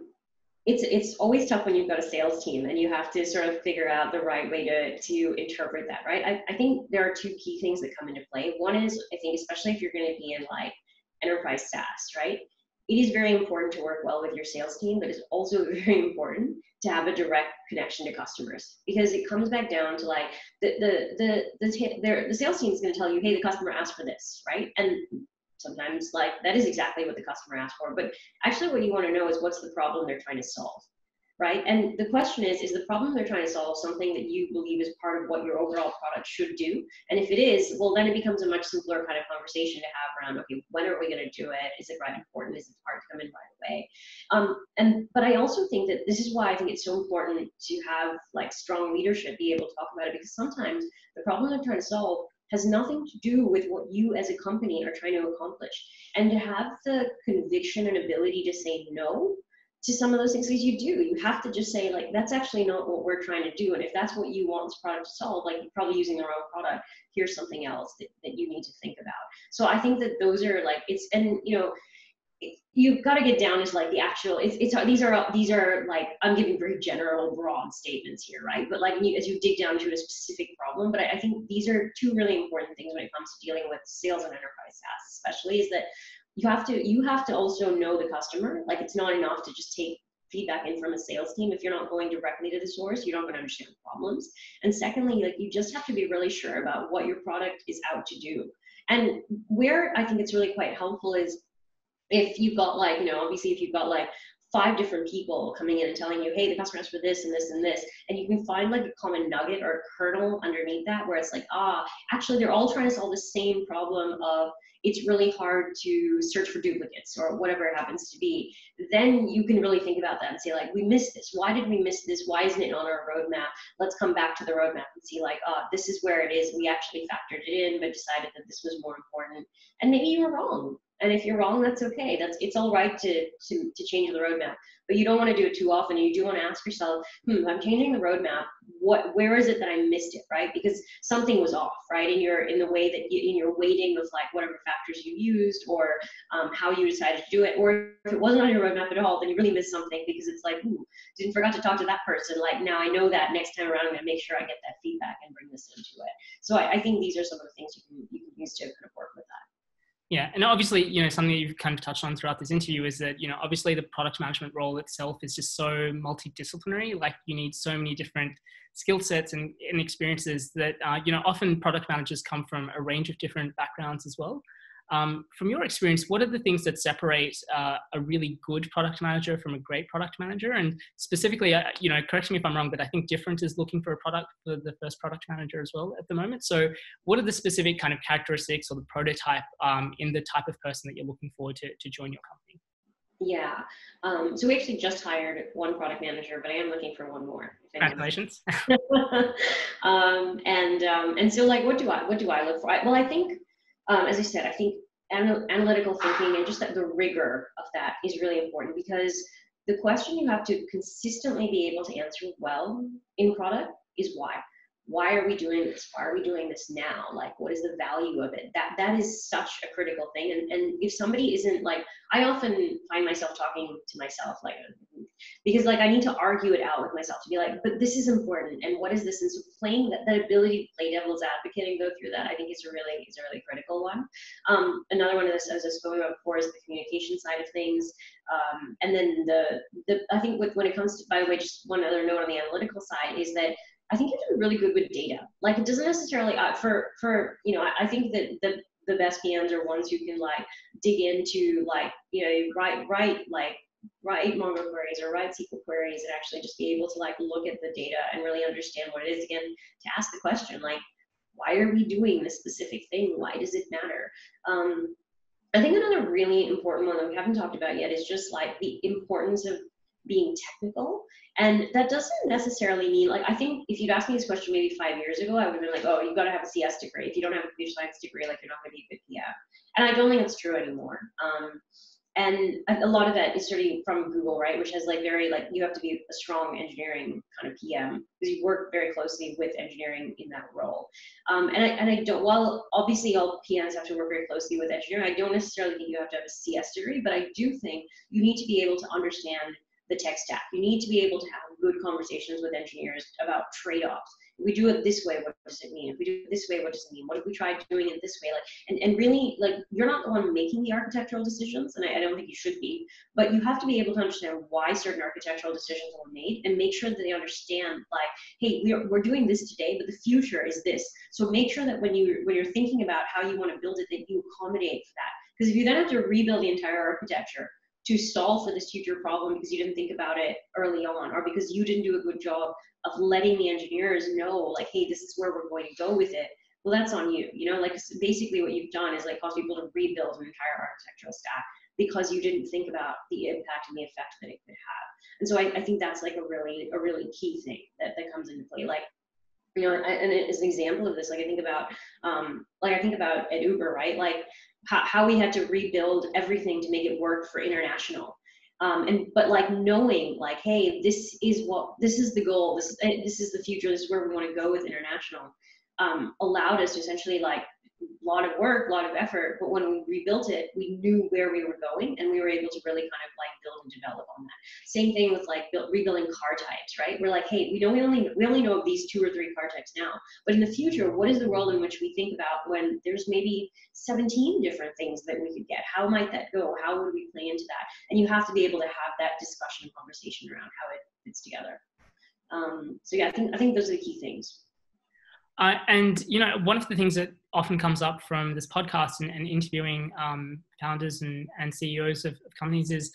it's it's always tough when you've got a sales team and you have to sort of figure out the right way to to interpret that, right? I, I think there are two key things that come into play. One is, I think, especially if you're going to be in like enterprise SaaS, right? It is very important to work well with your sales team, but it's also very important to have a direct connection to customers, because it comes back down to like the the the the, their, the sales team is going to tell you, hey, the customer asked for this, right? And sometimes like that is exactly what the customer asked for, but actually what you want to know is what's the problem they're trying to solve, right? And the question is, is the problem they're trying to solve something that you believe is part of what your overall product should do? And if it is, well, then it becomes a much simpler kind of conversation to have around, okay, when are we going to do it? Is it right important? Is it hard to come in right away? Um, and, but I also think that this is why I think it's so important to have like strong leadership, be able to talk about it, because sometimes the problem they're trying to solve has nothing to do with what you as a company are trying to accomplish. And to have the conviction and ability to say no to some of those things, because you do, you have to just say like, that's actually not what we're trying to do. And if that's what you want this product to solve, like you're probably using the wrong product, here's something else that, that you need to think about. So I think that those are like, it's, and you know, it, you've got to get down to like the actual, it's, it's, these are, these are like, I'm giving very general broad statements here, right? But like you, as you dig down to a specific problem, but I, I think these are two really important things when it comes to dealing with sales and enterprise SaaS, especially, is that You have to, you have to also know the customer. Like it's not enough to just take feedback in from a sales team. If you're not going directly to the source, you're not going to understand the problems. And secondly, like you just have to be really sure about what your product is out to do. And where I think it's really quite helpful is if you've got like, you know, obviously if you've got like five different people coming in and telling you, hey, the customer asked for this and this and this, and you can find like a common nugget or a kernel underneath that where it's like, ah, actually they're all trying to solve the same problem of, it's really hard to search for duplicates or whatever it happens to be, then you can really think about that and say like, we missed this. Why did we miss this? Why isn't it on our roadmap? Let's come back to the roadmap and see like, oh, this is where it is. We actually factored it in, but decided that this was more important. And maybe you were wrong. And if you're wrong, that's okay. That's, it's all right to, to, to change the roadmap, but you don't want to do it too often. You do want to ask yourself, hmm, I'm changing the roadmap. What, where is it that I missed it, right? Because something was off, right? In your, in the way that you, in your weighting of like whatever factors you used or um, how you decided to do it, or if it wasn't on your roadmap at all, then you really missed something, because it's like, ooh, didn't forgot to talk to that person. Like now I know that next time around, I'm going to make sure I get that feedback and bring this into it. So I, I think these are some of the things you can, you can use to kind of work with that. Yeah. And obviously, you know, something that you've kind of touched on throughout this interview is that, you know, obviously the product management role itself is just so multidisciplinary. Like you need so many different skill sets and, and experiences that, uh, you know, often product managers come from a range of different backgrounds as well. Um, from your experience, what are the things that separate uh, a really good product manager from a great product manager? And specifically, uh, you know, correct me if I'm wrong, but I think Different is looking for a product for the first product manager as well at the moment. So what are the specific kind of characteristics or the prototype um, in the type of person that you're looking for to, to join your company? Yeah. Um, so we actually just hired one product manager, but I am looking for one more. Congratulations. um, and, um, and so like, what do I, what do I look for? I, well, I think, Um, as I said, I think anal- analytical thinking and just that the rigor of that is really important, because the question you have to consistently be able to answer well in product is why. Why are we doing this? Why are we doing this now? Like, what is the value of it? That that is such a critical thing. And and if somebody isn't like, I often find myself talking to myself, like, because like I need to argue it out with myself to be like, but this is important, and what is this? And so playing that, that ability to play devil's advocate and go through that, I think is a really is a really critical one. Um, another one of this, as I spoke about before, is the communication side of things. Um, and then the the I think with, when it comes to, by the way, just one other note on the analytical side is that, I think you do really good with data. Like it doesn't necessarily uh, for for you know. I, I think that the the best P Ms are ones who can like dig into like you know write write like write Mongo queries or write S Q L queries and actually just be able to like look at the data and really understand what it is. Again, to ask the question like, why are we doing this specific thing? Why does it matter? Um, I think another really important one that we haven't talked about yet is just like the importance of being technical. And that doesn't necessarily mean, like, I think if you'd asked me this question maybe five years ago, I would have been like, oh, you've got to have a C S degree. If you don't have a computer science degree, like, you're not going to be a good P M. And I don't think it's true anymore. Um, and a lot of that is sort of from Google, right, which has, like, very, like, you have to be a strong engineering kind of P M because you work very closely with engineering in that role. Um, and, I, and I don't, while obviously all P Ms have to work very closely with engineering, I don't necessarily think you have to have a C S degree, but I do think you need to be able to understand the tech stack. You need to be able to have good conversations with engineers about trade-offs. If we do it this way, what does it mean? If we do it this way, what does it mean? What if we try doing it this way? Like, and, and really, like, you're not the one making the architectural decisions, and I, I don't think you should be, but you have to be able to understand why certain architectural decisions were made and make sure that they understand, like, hey, we are, we're doing this today, but the future is this. So make sure that when, you, when you're thinking about how you want to build it, that you accommodate for that. Because if you then have to rebuild the entire architecture to solve for this future problem because you didn't think about it early on, or because you didn't do a good job of letting the engineers know, like, hey, this is where we're going to go with it, well, that's on you. You know, like, basically what you've done is, like, cause people to rebuild an entire architectural stack because you didn't think about the impact and the effect that it could have. And so I, I think that's, like, a really, a really key thing that, that comes into play. Like, you know, and as an example of this, like, I think about, um, like, I think about at Uber, right? Like, how, how we had to rebuild everything to make it work for international. Um, and, but, like, knowing, like, hey, this is what, this is the goal, this, this is the future, this is where we want to go with international, um, allowed us to essentially, like, a lot of work, a lot of effort, but when we rebuilt it, we knew where we were going, and we were able to really kind of, like, build and develop on that. Same thing with, like, build, rebuilding car types, right? We're like, hey, we know we only we only know of these two or three car types now, but in the future, what is the world in which we think about when there's maybe seventeen different things that we could get? How might that go? How would we play into that? And you have to be able to have that discussion and conversation around how it fits together. Um, so yeah, I think I think those are the key things. Uh, and, you know, one of the things that often comes up from this podcast and, and interviewing um, founders and, and C E Os of, of companies is,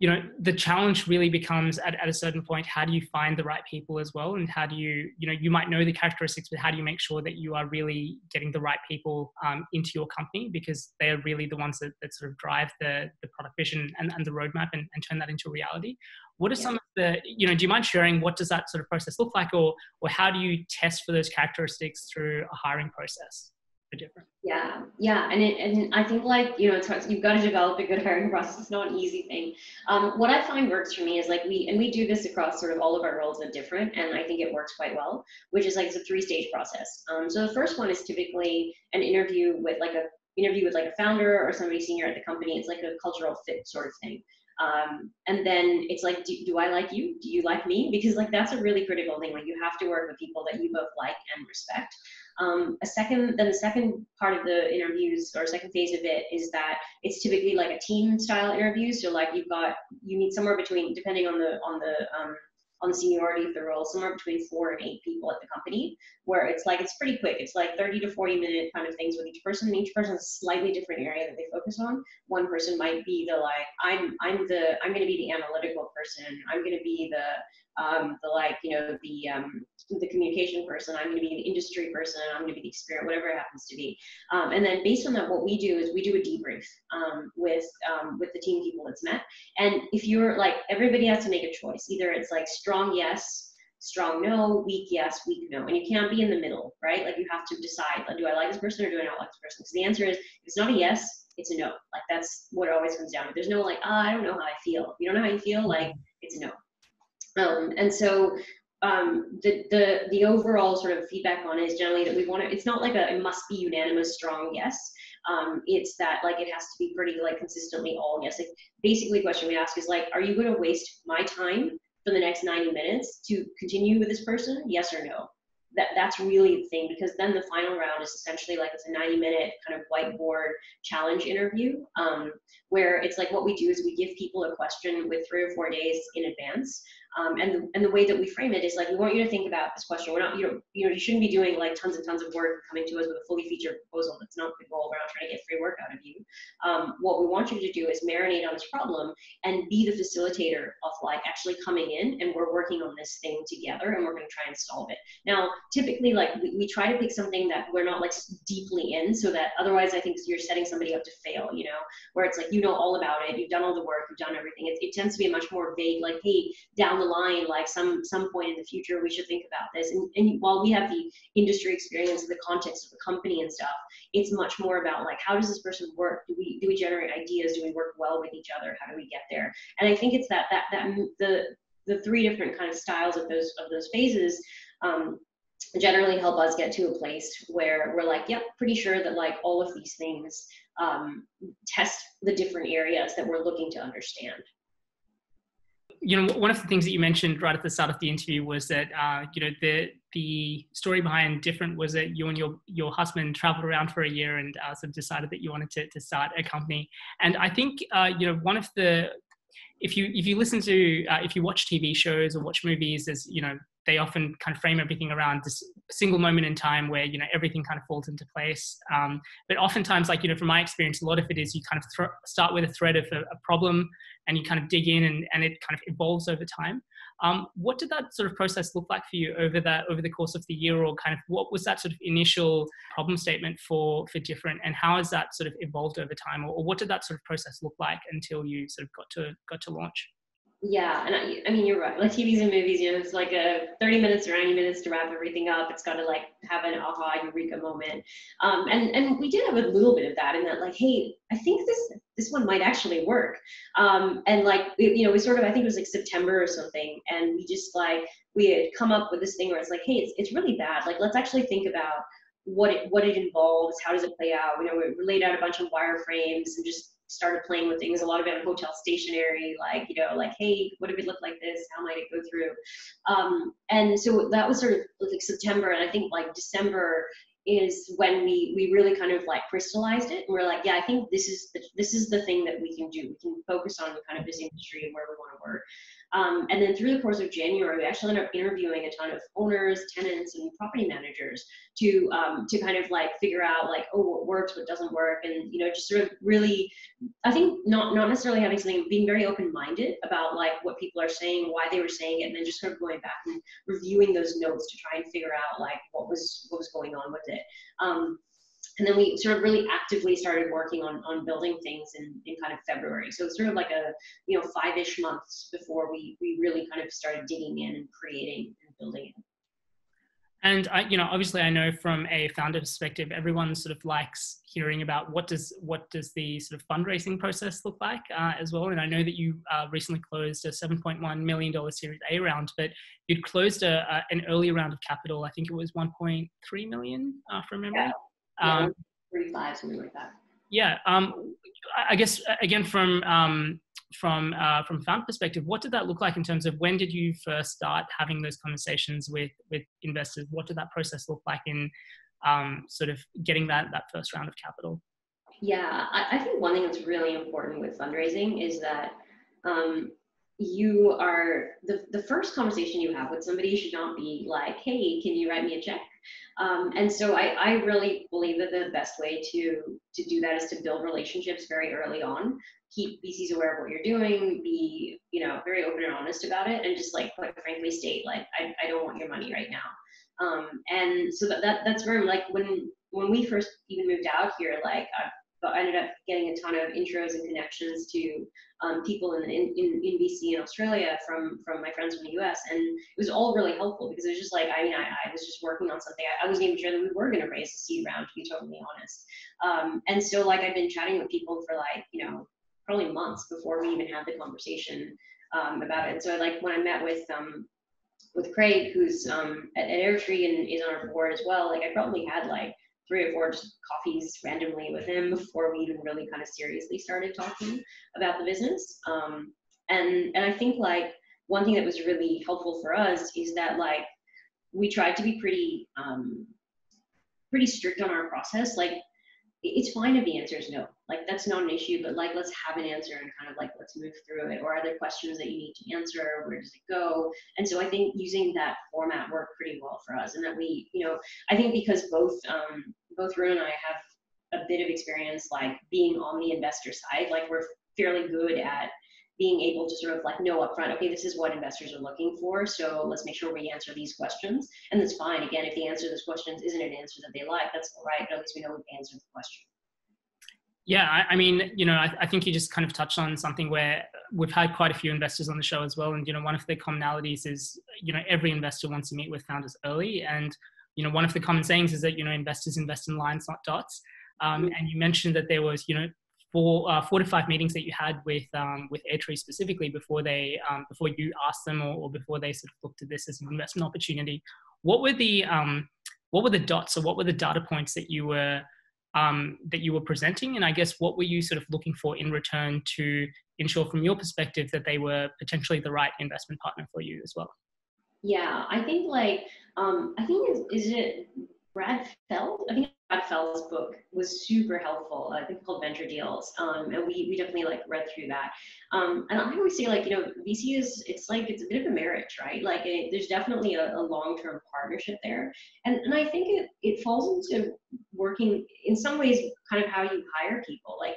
you know, the challenge really becomes at, at a certain point, how do you find the right people as well? And how do you, you know, you might know the characteristics, but how do you make sure that you are really getting the right people um, into your company? Because they are really the ones that, that sort of drive the, the product vision and, and the roadmap and, and turn that into reality. What are some of the, you know, do you mind sharing what does that sort of process look like, or or how do you test for those characteristics through a hiring process for Different? Yeah, yeah. And it, and I think, like, you know, it's, you've got to develop a good hiring process. It's not an easy thing. Um, what I find works for me is, like, we, and we do this across sort of all of our roles at Different, and I think it works quite well, which is, like, it's a three-stage process. Um, so the first one is typically an interview with, like, a interview with, like, a founder or somebody senior at the company. It's like a cultural fit sort of thing. Um, and then it's like, do, do I like you? Do you like me? Because, like, that's a really critical thing. Like, you have to work with people that you both like and respect. Um, a second, then the second part of the interviews, or second phase of it, is that it's typically like a team style interview. So, like, you've got, you need somewhere between, depending on the, on the, um, on the seniority of the role, somewhere between four and eight people at the company, where it's like, it's pretty quick. It's like thirty to forty minute kind of things with each person, and each person has a slightly different area that they focus on. One person might be the, like, I'm, I'm the, I'm going to be the analytical person. I'm going to be the, um, the, like, you know, the, um, the communication person. I'm going to be the industry person. I'm going to be the experience, whatever it happens to be. Um, and then based on that, what we do is we do a debrief um, with um, with the team people that's met. And if you're, like, everybody has to make a choice. Either it's like strong yes, strong no, weak yes, weak no. And you can't be in the middle, right? Like, you have to decide, like, do I like this person or do I not like this person? Because the answer is, if it's not a yes, it's a no. Like, that's what it always comes down to. There's no, like, ah, oh, I don't know how I feel. If you don't know how you feel, like, it's a no. Um, and so Um, the, the, the overall sort of feedback on it is generally that we want to, it's not like a, it must be unanimous strong yes. Um, it's that, like, it has to be pretty, like, consistently all yes. Like, basically the question we ask is, like, are you going to waste my time for the next ninety minutes to continue with this person? Yes or no? That, that's really the thing, because then the final round is essentially, like, it's a ninety minute kind of whiteboard challenge interview, um, where it's like, what we do is we give people a question with three or four days in advance, Um, and, the, and the way that we frame it is like, we want you to think about this question. We're not, you know, you know, you shouldn't be doing like tons and tons of work coming to us with a fully featured proposal. That's not the goal. We're not trying to get free work out of you. Um, what we want you to do is marinate on this problem and be the facilitator of like actually coming in and we're working on this thing together and we're going to try and solve it. Now, typically like we, we try to pick something that we're not like deeply in, so that otherwise I think you're setting somebody up to fail, you know, where it's like, you know, all about it. You've done all the work, you've done everything. It, it tends to be much more vague, like, hey, down the line, like some some point in the future we should think about this, and, and while we have the industry experience, the context of the company and stuff, it's much more about like, how does this person work? Do we do we generate ideas? Do we work well with each other? How do we get there? And I think it's that that that the the three different kind of styles of those of those phases um generally help us get to a place where we're like, yep, pretty sure that like all of these things um test the different areas that we're looking to understand. You know, one of the things that you mentioned right at the start of the interview was that, uh, you know, the the story behind Different was that you and your your husband traveled around for a year and uh, sort of decided that you wanted to, to start a company. And I think, uh, you know, one of the, if you if you listen to, uh, if you watch T V shows or watch movies, there's, you know, they often kind of frame everything around this single moment in time where, you know, everything kind of falls into place. Um, but oftentimes, like, you know, from my experience, a lot of it is you kind of th- start with a thread of a, a problem, and you kind of dig in, and, and it kind of evolves over time. Um, what did that sort of process look like for you over that over the course of the year, or kind of what was that sort of initial problem statement for for Different, and how has that sort of evolved over time, or, or what did that sort of process look like until you sort of got to got to launch? Yeah, and I, I mean, you're right. Like T Vs and movies, you know, it's like a thirty minutes or ninety minutes to wrap everything up. It's got to like have an aha, eureka moment. Um, and, and we did have a little bit of that in that, like, hey, I think this this one might actually work. Um, and like, it, you know, we sort of, I think it was like September or something. And we just like, we had come up with this thing where it's like, hey, it's, it's really bad. Like, let's actually think about what it, what it involves. How does it play out? You know, we laid out a bunch of wireframes and just started playing with things, a lot of it on hotel stationery, like, you know, like, hey, what if it looked like this? How might it go through? Um, and so that was sort of like September, and I think like December is when we we really kind of like crystallized it, and we're like, yeah, I think this is the, this is the thing that we can do. We can focus on kind of this industry and where we want to work. Um, and then through the course of January, we actually ended up interviewing a ton of owners, tenants, and property managers to um, to kind of like figure out like, oh, what works, what doesn't work, and, you know, just sort of really, I think not not necessarily having something, being very open-minded about like what people are saying, why they were saying it, and then just sort of going back and reviewing those notes to try and figure out like what was what was going on with it. Um, And then we sort of really actively started working on, on building things in, in kind of February. So it's sort of like a, you know, five-ish months before we, we really kind of started digging in and creating and building it. And, I, you know, obviously I know from a founder perspective, everyone sort of likes hearing about what does what does the sort of fundraising process look like uh, as well. And I know that you uh, recently closed a seven point one million dollars Series A round, but you'd closed a, a, an early round of capital. I think it was one point three million dollars uh, from memory. Yeah. Um, thirty-five, something like that. Yeah. Um, I guess again, from um, from uh, from founder perspective, what did that look like in terms of when did you first start having those conversations with with investors? What did that process look like in um, sort of getting that that first round of capital? Yeah, I, I think one thing that's really important with fundraising is that um, you are the the first conversation you have with somebody should not be like, hey, can you write me a check? Um, and so I, I really believe that the best way to to do that is to build relationships very early on. Keep V Cs aware of what you're doing, be, you know, very open and honest about it, and just like quite frankly state like, I, I don't want your money right now. Um, and so that, that that's where like when when we first even moved out here, like I ended up getting a ton of intros and connections to um, people in, in in V C in Australia from from my friends from the U S, and it was all really helpful because it was just like, I mean, I, I was just working on something. I, I wasn't even sure that we were going to raise a seed round, to be totally honest. Um, and so like I've been chatting with people for like, you know, probably months before we even had the conversation um, about it. And so like when I met with um with Craig, who's um, at, at Airtree and is on our board as well, like I probably had like three or four just coffees randomly with him before we even really kind of seriously started talking about the business. Um, and, and I think like one thing that was really helpful for us is that like we tried to be pretty, um, pretty strict on our process. Like it's fine if the answer is no. like that's not an issue, but like, let's have an answer and kind of like, let's move through it. Or are there questions that you need to answer? Where does it go? And so I think using that format worked pretty well for us. And that we, you know, I think because both, um, both Rune and I have a bit of experience, like being on the investor side, like we're fairly good at being able to sort of like know upfront, okay, this is what investors are looking for. So let's make sure we answer these questions. And that's fine. Again, if the answer to those questions isn't an answer that they like, that's all right. But at least we know we've answered the question. Yeah, I, I mean, you know, I, I think you just kind of touched on something where we've had quite a few investors on the show as well. And, you know, one of the commonalities is, you know, every investor wants to meet with founders early. And, you know, one of the common sayings is that, you know, investors invest in lines, not dots. Um, and you mentioned that there was, you know, four, uh, four to five meetings that you had with, um, with Airtree specifically before they, um, before you asked them or, or before they sort of looked at this as an investment opportunity. What were the, um, what were the dots or what were the data points that you were, Um, that you were presenting, and I guess what were you sort of looking for in return to ensure from your perspective that they were potentially the right investment partner for you as well? Yeah, I think like, um, I think is, is it Brad Feld? I think Brad Feld's book was super helpful. I think it's called Venture Deals, um, and we, we definitely like read through that. Um, and I always say like, you know, V C is, it's like, it's a bit of a marriage, right? Like it, there's definitely a, a long-term partnership there. And, and I think it, it falls into working in some ways kind of how you hire people. Like,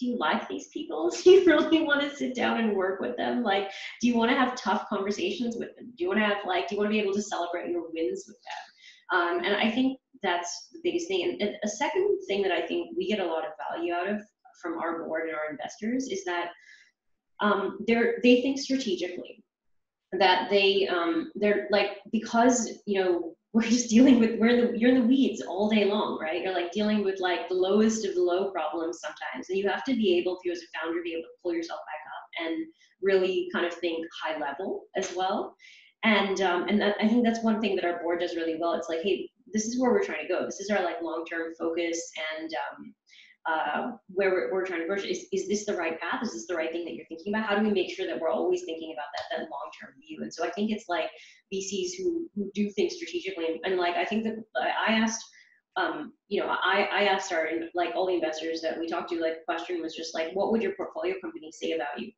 do you like these people? Do you really want to sit down and work with them? Like, do you want to have tough conversations with them? Do you want to have like, do you want to be able to celebrate your wins with them? Um, and I think that's the biggest thing. And, and a second thing that I think we get a lot of value out of from our board and our investors is that um, they're, they think strategically, that they, um, they're like, because, you know, we're just dealing with, we're in the, you're in the weeds all day long, right? You're like dealing with like the lowest of the low problems sometimes. And you have to be able, if you as a founder, be able to pull yourself back up and really kind of think high level as well. And, um, and that, I think that's one thing that our board does really well. It's like, hey, this is where we're trying to go. This is our like long-term focus and um, uh, where we're, we're trying to go. Is, is this the right path? Is this the right thing that you're thinking about? How do we make sure that we're always thinking about that, that long-term view? And so I think it's like V Cs who, who do things strategically. And, and like, I think that I asked, um, you know, I, I asked our, like all the investors that we talked to, like the question was just like, what would your portfolio company say about you?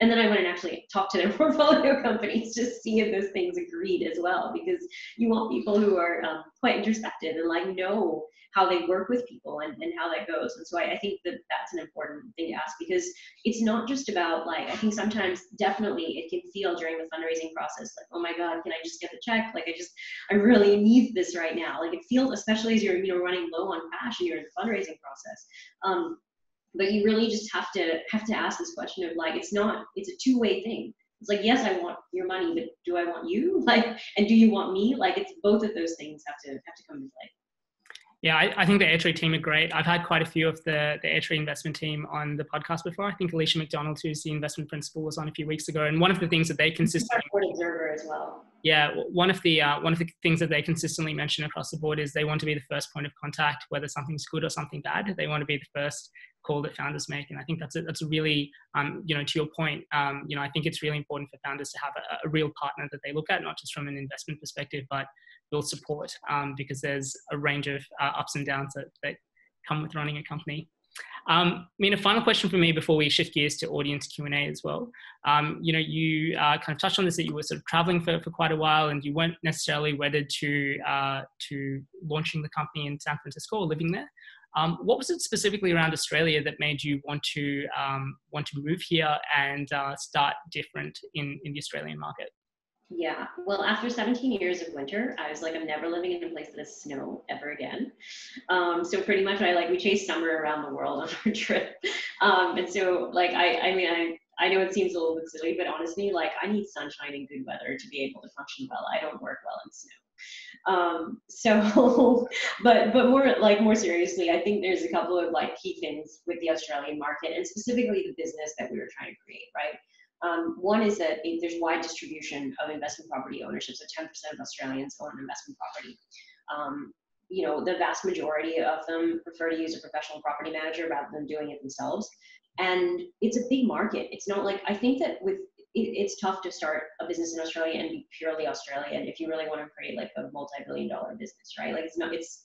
And then I went and actually talked to their portfolio companies to see if those things agreed as well, because you want people who are um, quite introspective and like know how they work with people and, and how that goes. And so I, I think that that's an important thing to ask, because it's not just about like, I think sometimes definitely it can feel during the fundraising process like, oh my God, can I just get the check? Like I just, I really need this right now. Like it feels, especially as you're, you know, running low on cash and you're in the fundraising process. Um, But you really just have to have to ask this question of like, it's not, it's a two-way thing. It's like, yes, I want your money, but do I want you? Like, and do you want me? Like, it's both of those things have to have to come into play. Yeah, I, I think the Airtree team are great. I've had quite a few of the, the Airtree investment team on the podcast before. I think Alicia McDonald, who's the investment principal, was on a few weeks ago. And one of the things that they consistently... She's our board observer as well. Yeah, one of the uh, one of the things that they consistently mention across the board is they want to be the first point of contact, whether something's good or something bad. They want to be the first call that founders make, and I think that's a, that's a really, um, you know, to your point, um, you know, I think it's really important for founders to have a, a real partner that they look at, not just from an investment perspective, but will support, um, because there's a range of uh, ups and downs that, that come with running a company. Um, Mina, final question for me before we shift gears to audience Q and A as well. Um, you know, you uh, kind of touched on this, that you were sort of traveling for, for quite a while and you weren't necessarily wedded to, uh, to launching the company in San Francisco or living there. Um, what was it specifically around Australia that made you want to, um, want to move here and uh, start Different in, in the Australian market? Yeah, well, after seventeen years of winter, I was like, I'm never living in a place that has snow ever again. Um, so pretty much I like, we chased summer around the world on our trip. Um, and so like, I, I mean, I, I know it seems a little bit silly, but honestly, like I need sunshine and good weather to be able to function well. I don't work well in snow. Um, so, but, but more like more seriously, I think there's a couple of like key things with the Australian market and specifically the business that we were trying to create, right? Um, one is that it, there's wide distribution of investment property ownership. So ten percent of Australians own an investment property. Um, you know, the vast majority of them prefer to use a professional property manager rather than doing it themselves. And it's a big market. It's not like, I think that with, it, it's tough to start a business in Australia and be purely Australian if you really want to create like a multi-billion dollar business, right? Like it's not, it's,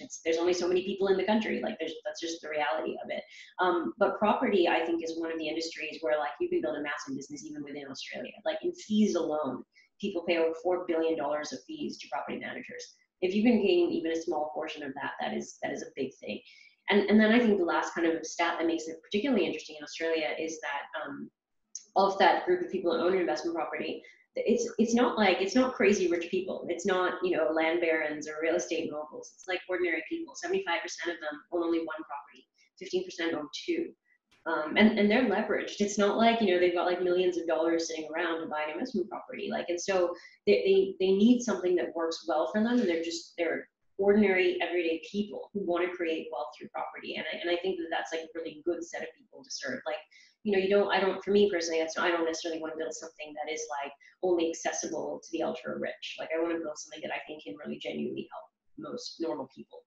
it's, there's only so many people in the country. Like there's, that's just the reality of it. Um, but property, I think, is one of the industries where like you can build a massive business even within Australia. Like in fees alone, people pay over four billion dollars of fees to property managers. If you can gain even a small portion of that, that is, that is a big thing. And, and then I think the last kind of stat that makes it particularly interesting in Australia is that um, of that group of people who own investment property, it's it's not like, it's not crazy rich people. It's not, you know, land barons or real estate moguls. It's like ordinary people. seventy-five percent of them own only one property, fifteen percent own two. Um, and, and they're leveraged. It's not like, you know, they've got like millions of dollars sitting around to buy an investment property. Like, and so they, they, they need something that works well for them. And they're just, they're ordinary everyday people who want to create wealth through property. And I, and I think that that's like a really good set of people to serve. Like, you know, you don't, I don't, for me personally, that's, I don't necessarily want to build something that is like only accessible to the ultra rich. Like I want to build something that I think can really genuinely help most normal people.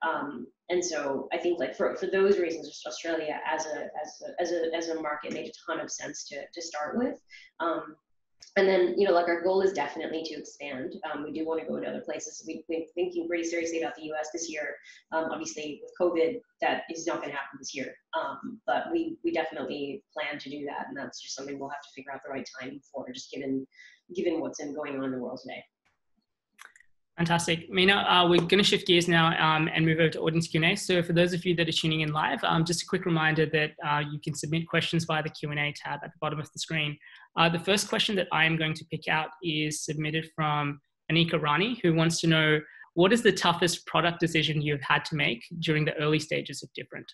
Um, and so I think like for, for those reasons, just Australia as a, as a, as a, as a market made a ton of sense to, to start with. Um, and then, you know, like our goal is definitely to expand. Um, we do want to go to other places. We, we're thinking pretty seriously about the U S this year. Um, obviously with COVID, that is not going to happen this year. Um, but we, we definitely plan to do that. And that's just something we'll have to figure out the right time for, just given, given what's in going on in the world today. Fantastic. Mina, uh, we're going to shift gears now um, and move over to audience Q and A. So for those of you that are tuning in live, um, just a quick reminder that uh, you can submit questions via the Q and A tab at the bottom of the screen. Uh, the first question that I am going to pick out is submitted from Anika Rani, who wants to know, what is the toughest product decision you've had to make during the early stages of Different?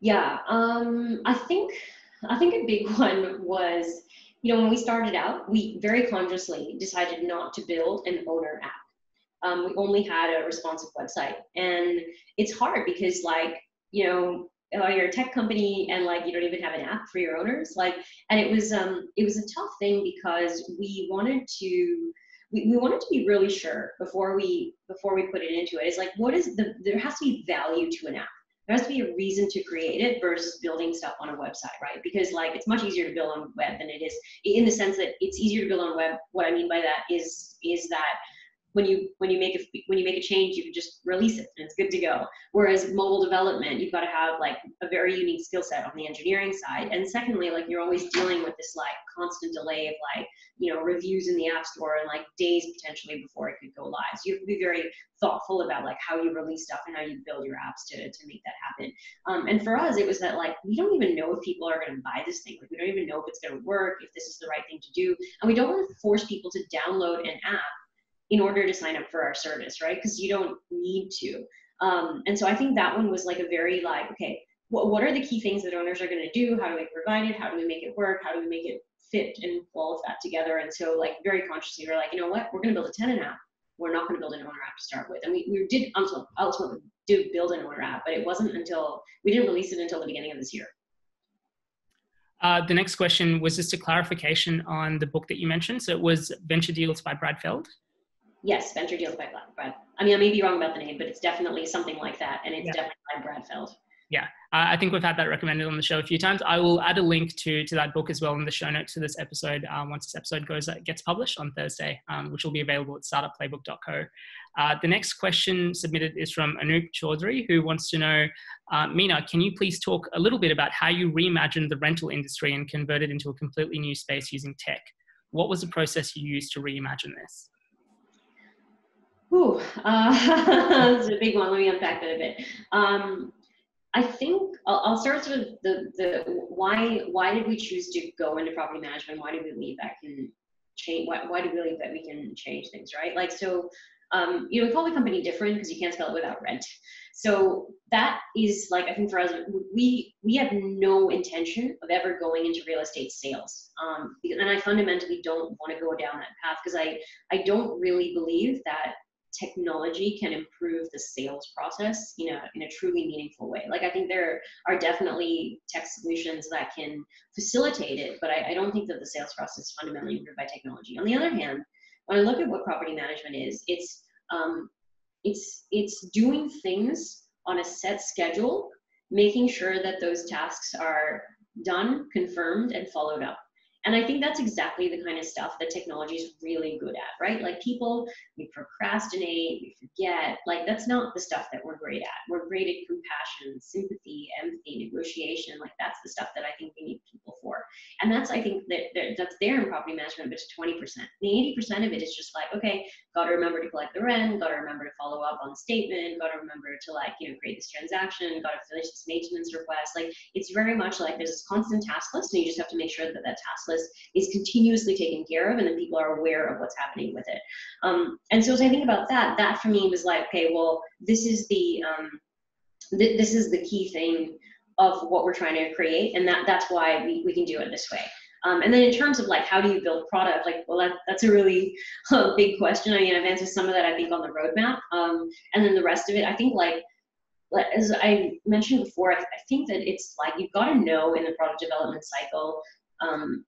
Yeah, um, I think, I think a big one was, you know, when we started out, we very consciously decided not to build an owner app. Um, we only had a responsive website. And it's hard because, like, you know, you're a tech company and like you don't even have an app for your owners. Like, and it was um, it was a tough thing because we wanted to we, we wanted to be really sure before we before we put it into it. It's like, what is the there has to be value to an app. There has to be a reason to create it versus building stuff on a website, right? Because like it's much easier to build on web than it is, in the sense that it's easier to build on web. What I mean by that is is that when you when you make a when you make a change, you can just release it and it's good to go. Whereas mobile development, you've got to have like a very unique skill set on the engineering side. And secondly, like you're always dealing with this like constant delay of like, you know, reviews in the app store and like days potentially before it could go live. So you have to be very thoughtful about like how you release stuff and how you build your apps to, to make that happen. Um, and for us, it was that like, we don't even know if people are going to buy this thing. Like we don't even know if it's going to work, if this is the right thing to do. And we don't want to force people to download an app in order to sign up for our service, right? Because you don't need to. Um, and so I think that one was like a very like, okay, what, what are the key things that owners are going to do? How do we provide it? How do we make it work? How do we make it fit and all of that together? And so like very consciously, we're like, you know what? We're going to build a tenant app. We're not going to build an owner app to start with. And we, we did ultimately do build an owner app, but it wasn't until, we didn't release it until the beginning of this year. Uh, the next question was just a clarification on the book that you mentioned. So it was Venture Deals by Brad Feld. Yes, Venture Deals by Brad. I mean, I may be wrong about the name, but it's definitely something like that. And it's yeah. definitely by Brad Feld. Yeah, uh, I think we've had that recommended on the show a few times. I will add a link to, to that book as well in the show notes to this episode uh, once this episode goes uh, gets published on Thursday, um, which will be available at startup playbook dot co. Uh, the next question submitted is from Anouk Chaudhry, who wants to know, uh, Mina, can you please talk a little bit about how you reimagined the rental industry and converted into a completely new space using tech? What was the process you used to reimagine this? Ooh, uh, that's a big one. Let me unpack that a bit. Um, I think I'll, I'll start with the, the why, why did we choose to go into property management? Why did we believe that can change? Why, why did we believe that we can change things, right? Like, so, um, you know, we call the company Different because you can't spell it without rent. So that is like, I think for us, we, we have no intention of ever going into real estate sales. Um, and I fundamentally don't want to go down that path because I, I don't really believe that technology can improve the sales process, you know, in a truly meaningful way. Like I think there are definitely tech solutions that can facilitate it, but I, I don't think that the sales process is fundamentally improved by technology. On the other hand, when I look at what property management is, it's um, it's it's doing things on a set schedule, making sure that those tasks are done, confirmed, and followed up. And I think that's exactly the kind of stuff that technology is really good at, right? Like people, we procrastinate, we forget, like that's not the stuff that we're great at. We're great at compassion, sympathy, empathy, negotiation. Like that's the stuff that I think we need people for. And that's, I think that that's there in property management, but it's twenty percent. The eighty percent of it is just like, okay, got to remember to collect the rent, got to remember to follow up on the statement, got to remember to like, you know, create this transaction, got to finish this maintenance request. Like it's very much like there's this constant task list and you just have to make sure that that task list is continuously taken care of and then people are aware of what's happening with it. Um, and so as I think about that, that for me was like, okay, well, this is the, um, th this is the key thing of what we're trying to create. And that, that's why we, we can do it this way. Um, and then in terms of like, how do you build product? Like, well, that, that's a really uh, big question. I mean, I've answered some of that, I think, on the roadmap. Um, and then the rest of it, I think like, as I mentioned before, I, I think that it's like, you've got to know in the product development cycle, um,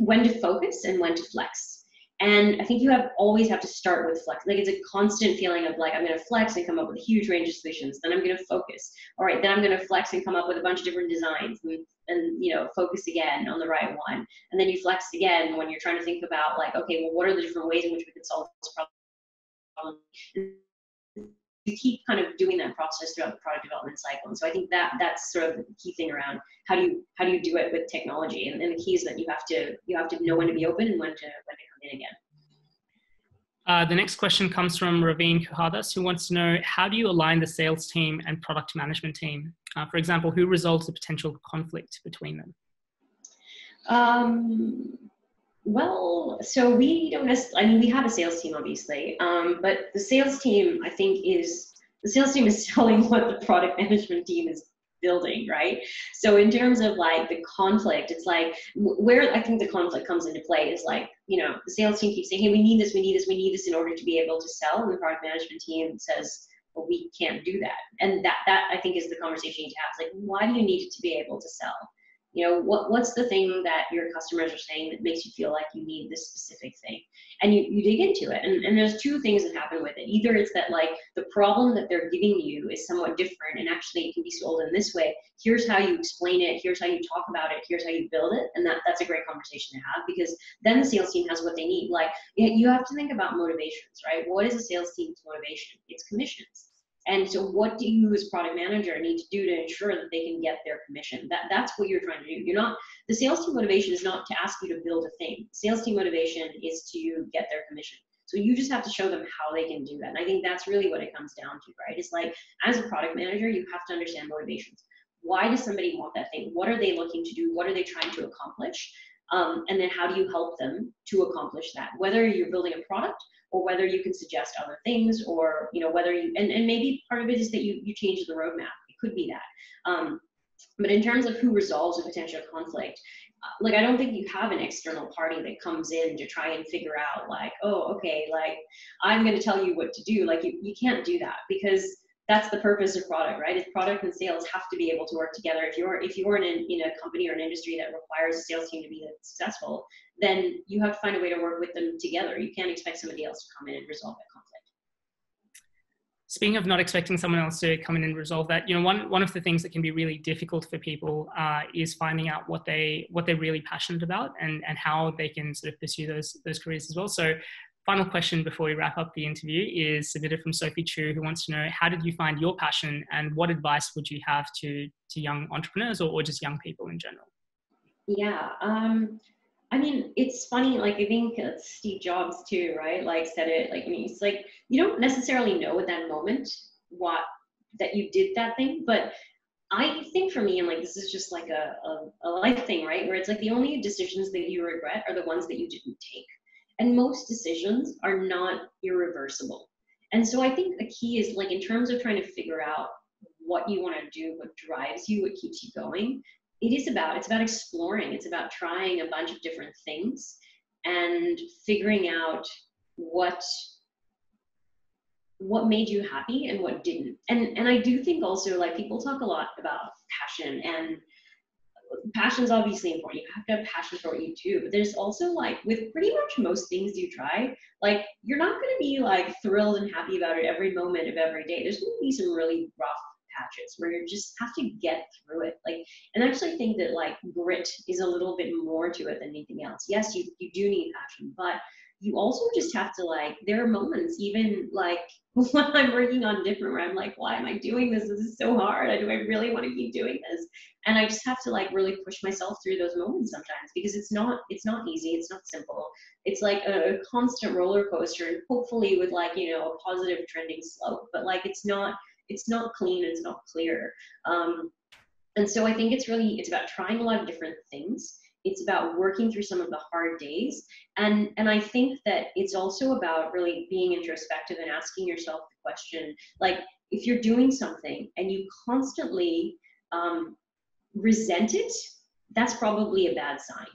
when to focus and when to flex. And I think you have always have to start with flex. Like it's a constant feeling of like, I'm going to flex and come up with a huge range of solutions. Then I'm going to focus. All right. Then I'm going to flex and come up with a bunch of different designs and, and, you know, focus again on the right one. And then you flex again when you're trying to think about like, okay, well, what are the different ways in which we could solve this problem? You keep kind of doing that process throughout the product development cycle. And so I think that that's sort of the key thing around how do you, how do you do it with technology? And, and the key is that you have to, you have to know when to be open and when to, when to come in again. Uh, the next question comes from Ravine Cuhadas, who wants to know, how do you align the sales team and product management team? Uh, for example, who resolves the potential conflict between them? Um, Well, so we don't necessarily, I mean, we have a sales team, obviously, um, but the sales team, I think is, the sales team is selling what the product management team is building, right? So in terms of like the conflict, it's like, where I think the conflict comes into play is like, you know, the sales team keeps saying, hey, we need this, we need this, we need this in order to be able to sell. And the product management team says, well, we can't do that. And that, that I think is the conversation you need to have. It's like, why do you need it to be able to sell? You know, what, what's the thing that your customers are saying that makes you feel like you need this specific thing? And you, you dig into it. And, and there's two things that happen with it. Either it's that like the problem that they're giving you is somewhat different and actually it can be sold in this way. Here's how you explain it. Here's how you talk about it. Here's how you build it. And that, that's a great conversation to have because then the sales team has what they need. Like you have to think about motivations, right? What is a sales team's motivation? It's commissions. And so what do you as product manager need to do to ensure that they can get their commission? That, that's what you're trying to do. You're not, the sales team motivation is not to ask you to build a thing. Sales team motivation is to get their commission. So you just have to show them how they can do that. And I think that's really what it comes down to, right? It's like, as a product manager, you have to understand motivations. Why does somebody want that thing? What are they looking to do? What are they trying to accomplish? Um, and then how do you help them to accomplish that? Whether you're building a product or whether you can suggest other things or, you know, whether you, and, and maybe part of it is that you, you change the roadmap. It could be that. Um, but in terms of who resolves a potential conflict, like, I don't think you have an external party that comes in to try and figure out like, oh, okay, like I'm going to tell you what to do. Like you, you can't do that because that's the purpose of product, right? If product and sales have to be able to work together. If you're if you're in an, in a company or an industry that requires a sales team to be successful, then you have to find a way to work with them together. You can't expect somebody else to come in and resolve that conflict. Speaking of not expecting someone else to come in and resolve that, you know, one one of the things that can be really difficult for people uh, is finding out what they what they're really passionate about and and how they can sort of pursue those those careers as well. So. Final question before we wrap up the interview is submitted from Sophie Chu, who wants to know, how did you find your passion and what advice would you have to, to young entrepreneurs or, or just young people in general? Yeah. Um, I mean, it's funny, like I think Steve Jobs too, right? Like said it, like, I mean, it's like, you don't necessarily know at that moment what, that you did that thing, but I think for me, and like, this is just like a, a, a life thing, right? Where it's like the only decisions that you regret are the ones that you didn't take. And most decisions are not irreversible. And so I think the key is like in terms of trying to figure out what you want to do, what drives you, what keeps you going, it is about, it's about exploring. It's about trying a bunch of different things and figuring out what, what made you happy and what didn't. And, and I do think also like people talk a lot about passion and passion's obviously important. You have to have passion for what you do, but there's also like with pretty much most things you try, like you're not going to be like thrilled and happy about it every moment of every day. There's going to be some really rough patches where you just have to get through it. Like, and I actually think that like grit is a little bit more to it than anything else. Yes, you, you do need passion, but you also just have to like, there are moments even like when I'm working on Different where I'm like, why am I doing this? This is so hard. Do I really want to keep doing this? And I just have to like really push myself through those moments sometimes, because it's not, it's not easy. It's not simple. It's like a, a constant roller coaster, and hopefully with like, you know, a positive trending slope, but like, it's not, it's not clean. It's not clear. Um, and so I think it's really, it's about trying a lot of different things. It's about working through some of the hard days. And, and I think that it's also about really being introspective and asking yourself the question, like if you're doing something and you constantly um, resent it, that's probably a bad sign.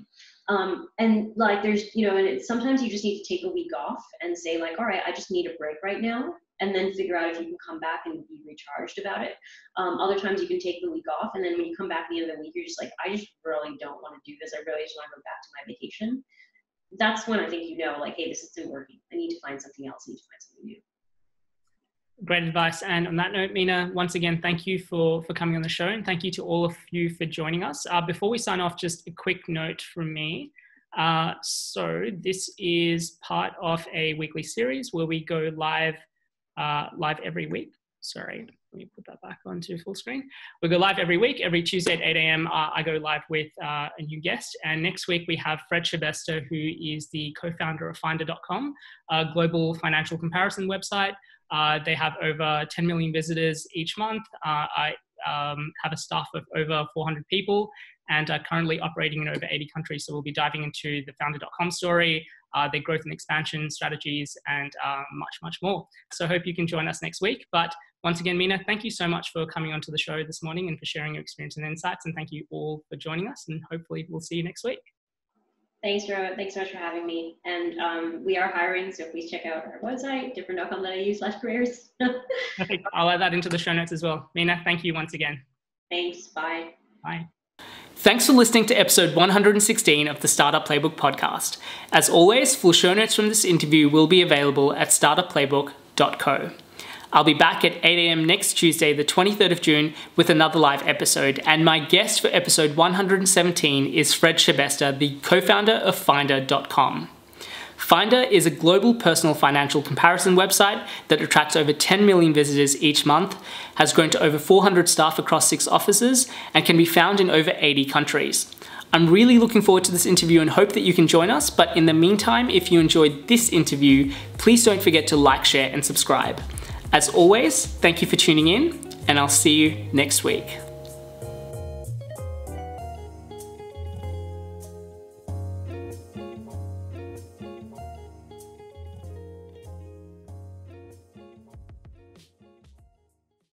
Um, and like there's, you know, and it, sometimes you just need to take a week off and say like, all right, I just need a break right now. And then figure out if you can come back and be recharged about it. Um, other times you can take the week off, and then when you come back at the end of the week, you're just like, I just really don't want to do this. I really just want to go back to my vacation. That's when I think you know, like, hey, this isn't working. I need to find something else. I need to find something new. Great advice. And on that note, Mina, once again, thank you for, for coming on the show, and thank you to all of you for joining us. Uh, before we sign off, just a quick note from me. Uh, so this is part of a weekly series where we go live Uh, live every week. Sorry, let me put that back onto full screen. We go live every week. Every Tuesday at eight A M, uh, I go live with uh, a new guest. And next week we have Fred Schebesta, who is the co-founder of Finder dot com, a global financial comparison website. Uh, they have over ten million visitors each month. Uh, I um, have a staff of over four hundred people and are currently operating in over eighty countries. So we'll be diving into the Finder dot com story, Uh, their growth and expansion strategies, and uh, much, much more. So I hope you can join us next week. But once again, Mina, thank you so much for coming onto the show this morning and for sharing your experience and insights. And thank you all for joining us, and hopefully we'll see you next week. Thanks, Rohit. Thanks so much for having me. And um, we are hiring, so please check out our website, different dot com slash careers. Perfect. I'll add that into the show notes as well. Mina, thank you once again. Thanks. Bye. Bye. Thanks for listening to episode one hundred sixteen of the Startup Playbook podcast. As always, full show notes from this interview will be available at startup playbook dot co. I'll be back at eight A M next Tuesday, the twenty-third of June, with another live episode, and my guest for episode one hundred seventeen is Fred Schebesta, the co-founder of Finder dot com. Finder is a global personal financial comparison website that attracts over ten million visitors each month, has grown to over four hundred staff across six offices, and can be found in over eighty countries. I'm really looking forward to this interview and hope that you can join us, but in the meantime, if you enjoyed this interview, please don't forget to like, share, and subscribe. As always, thank you for tuning in, and I'll see you next week.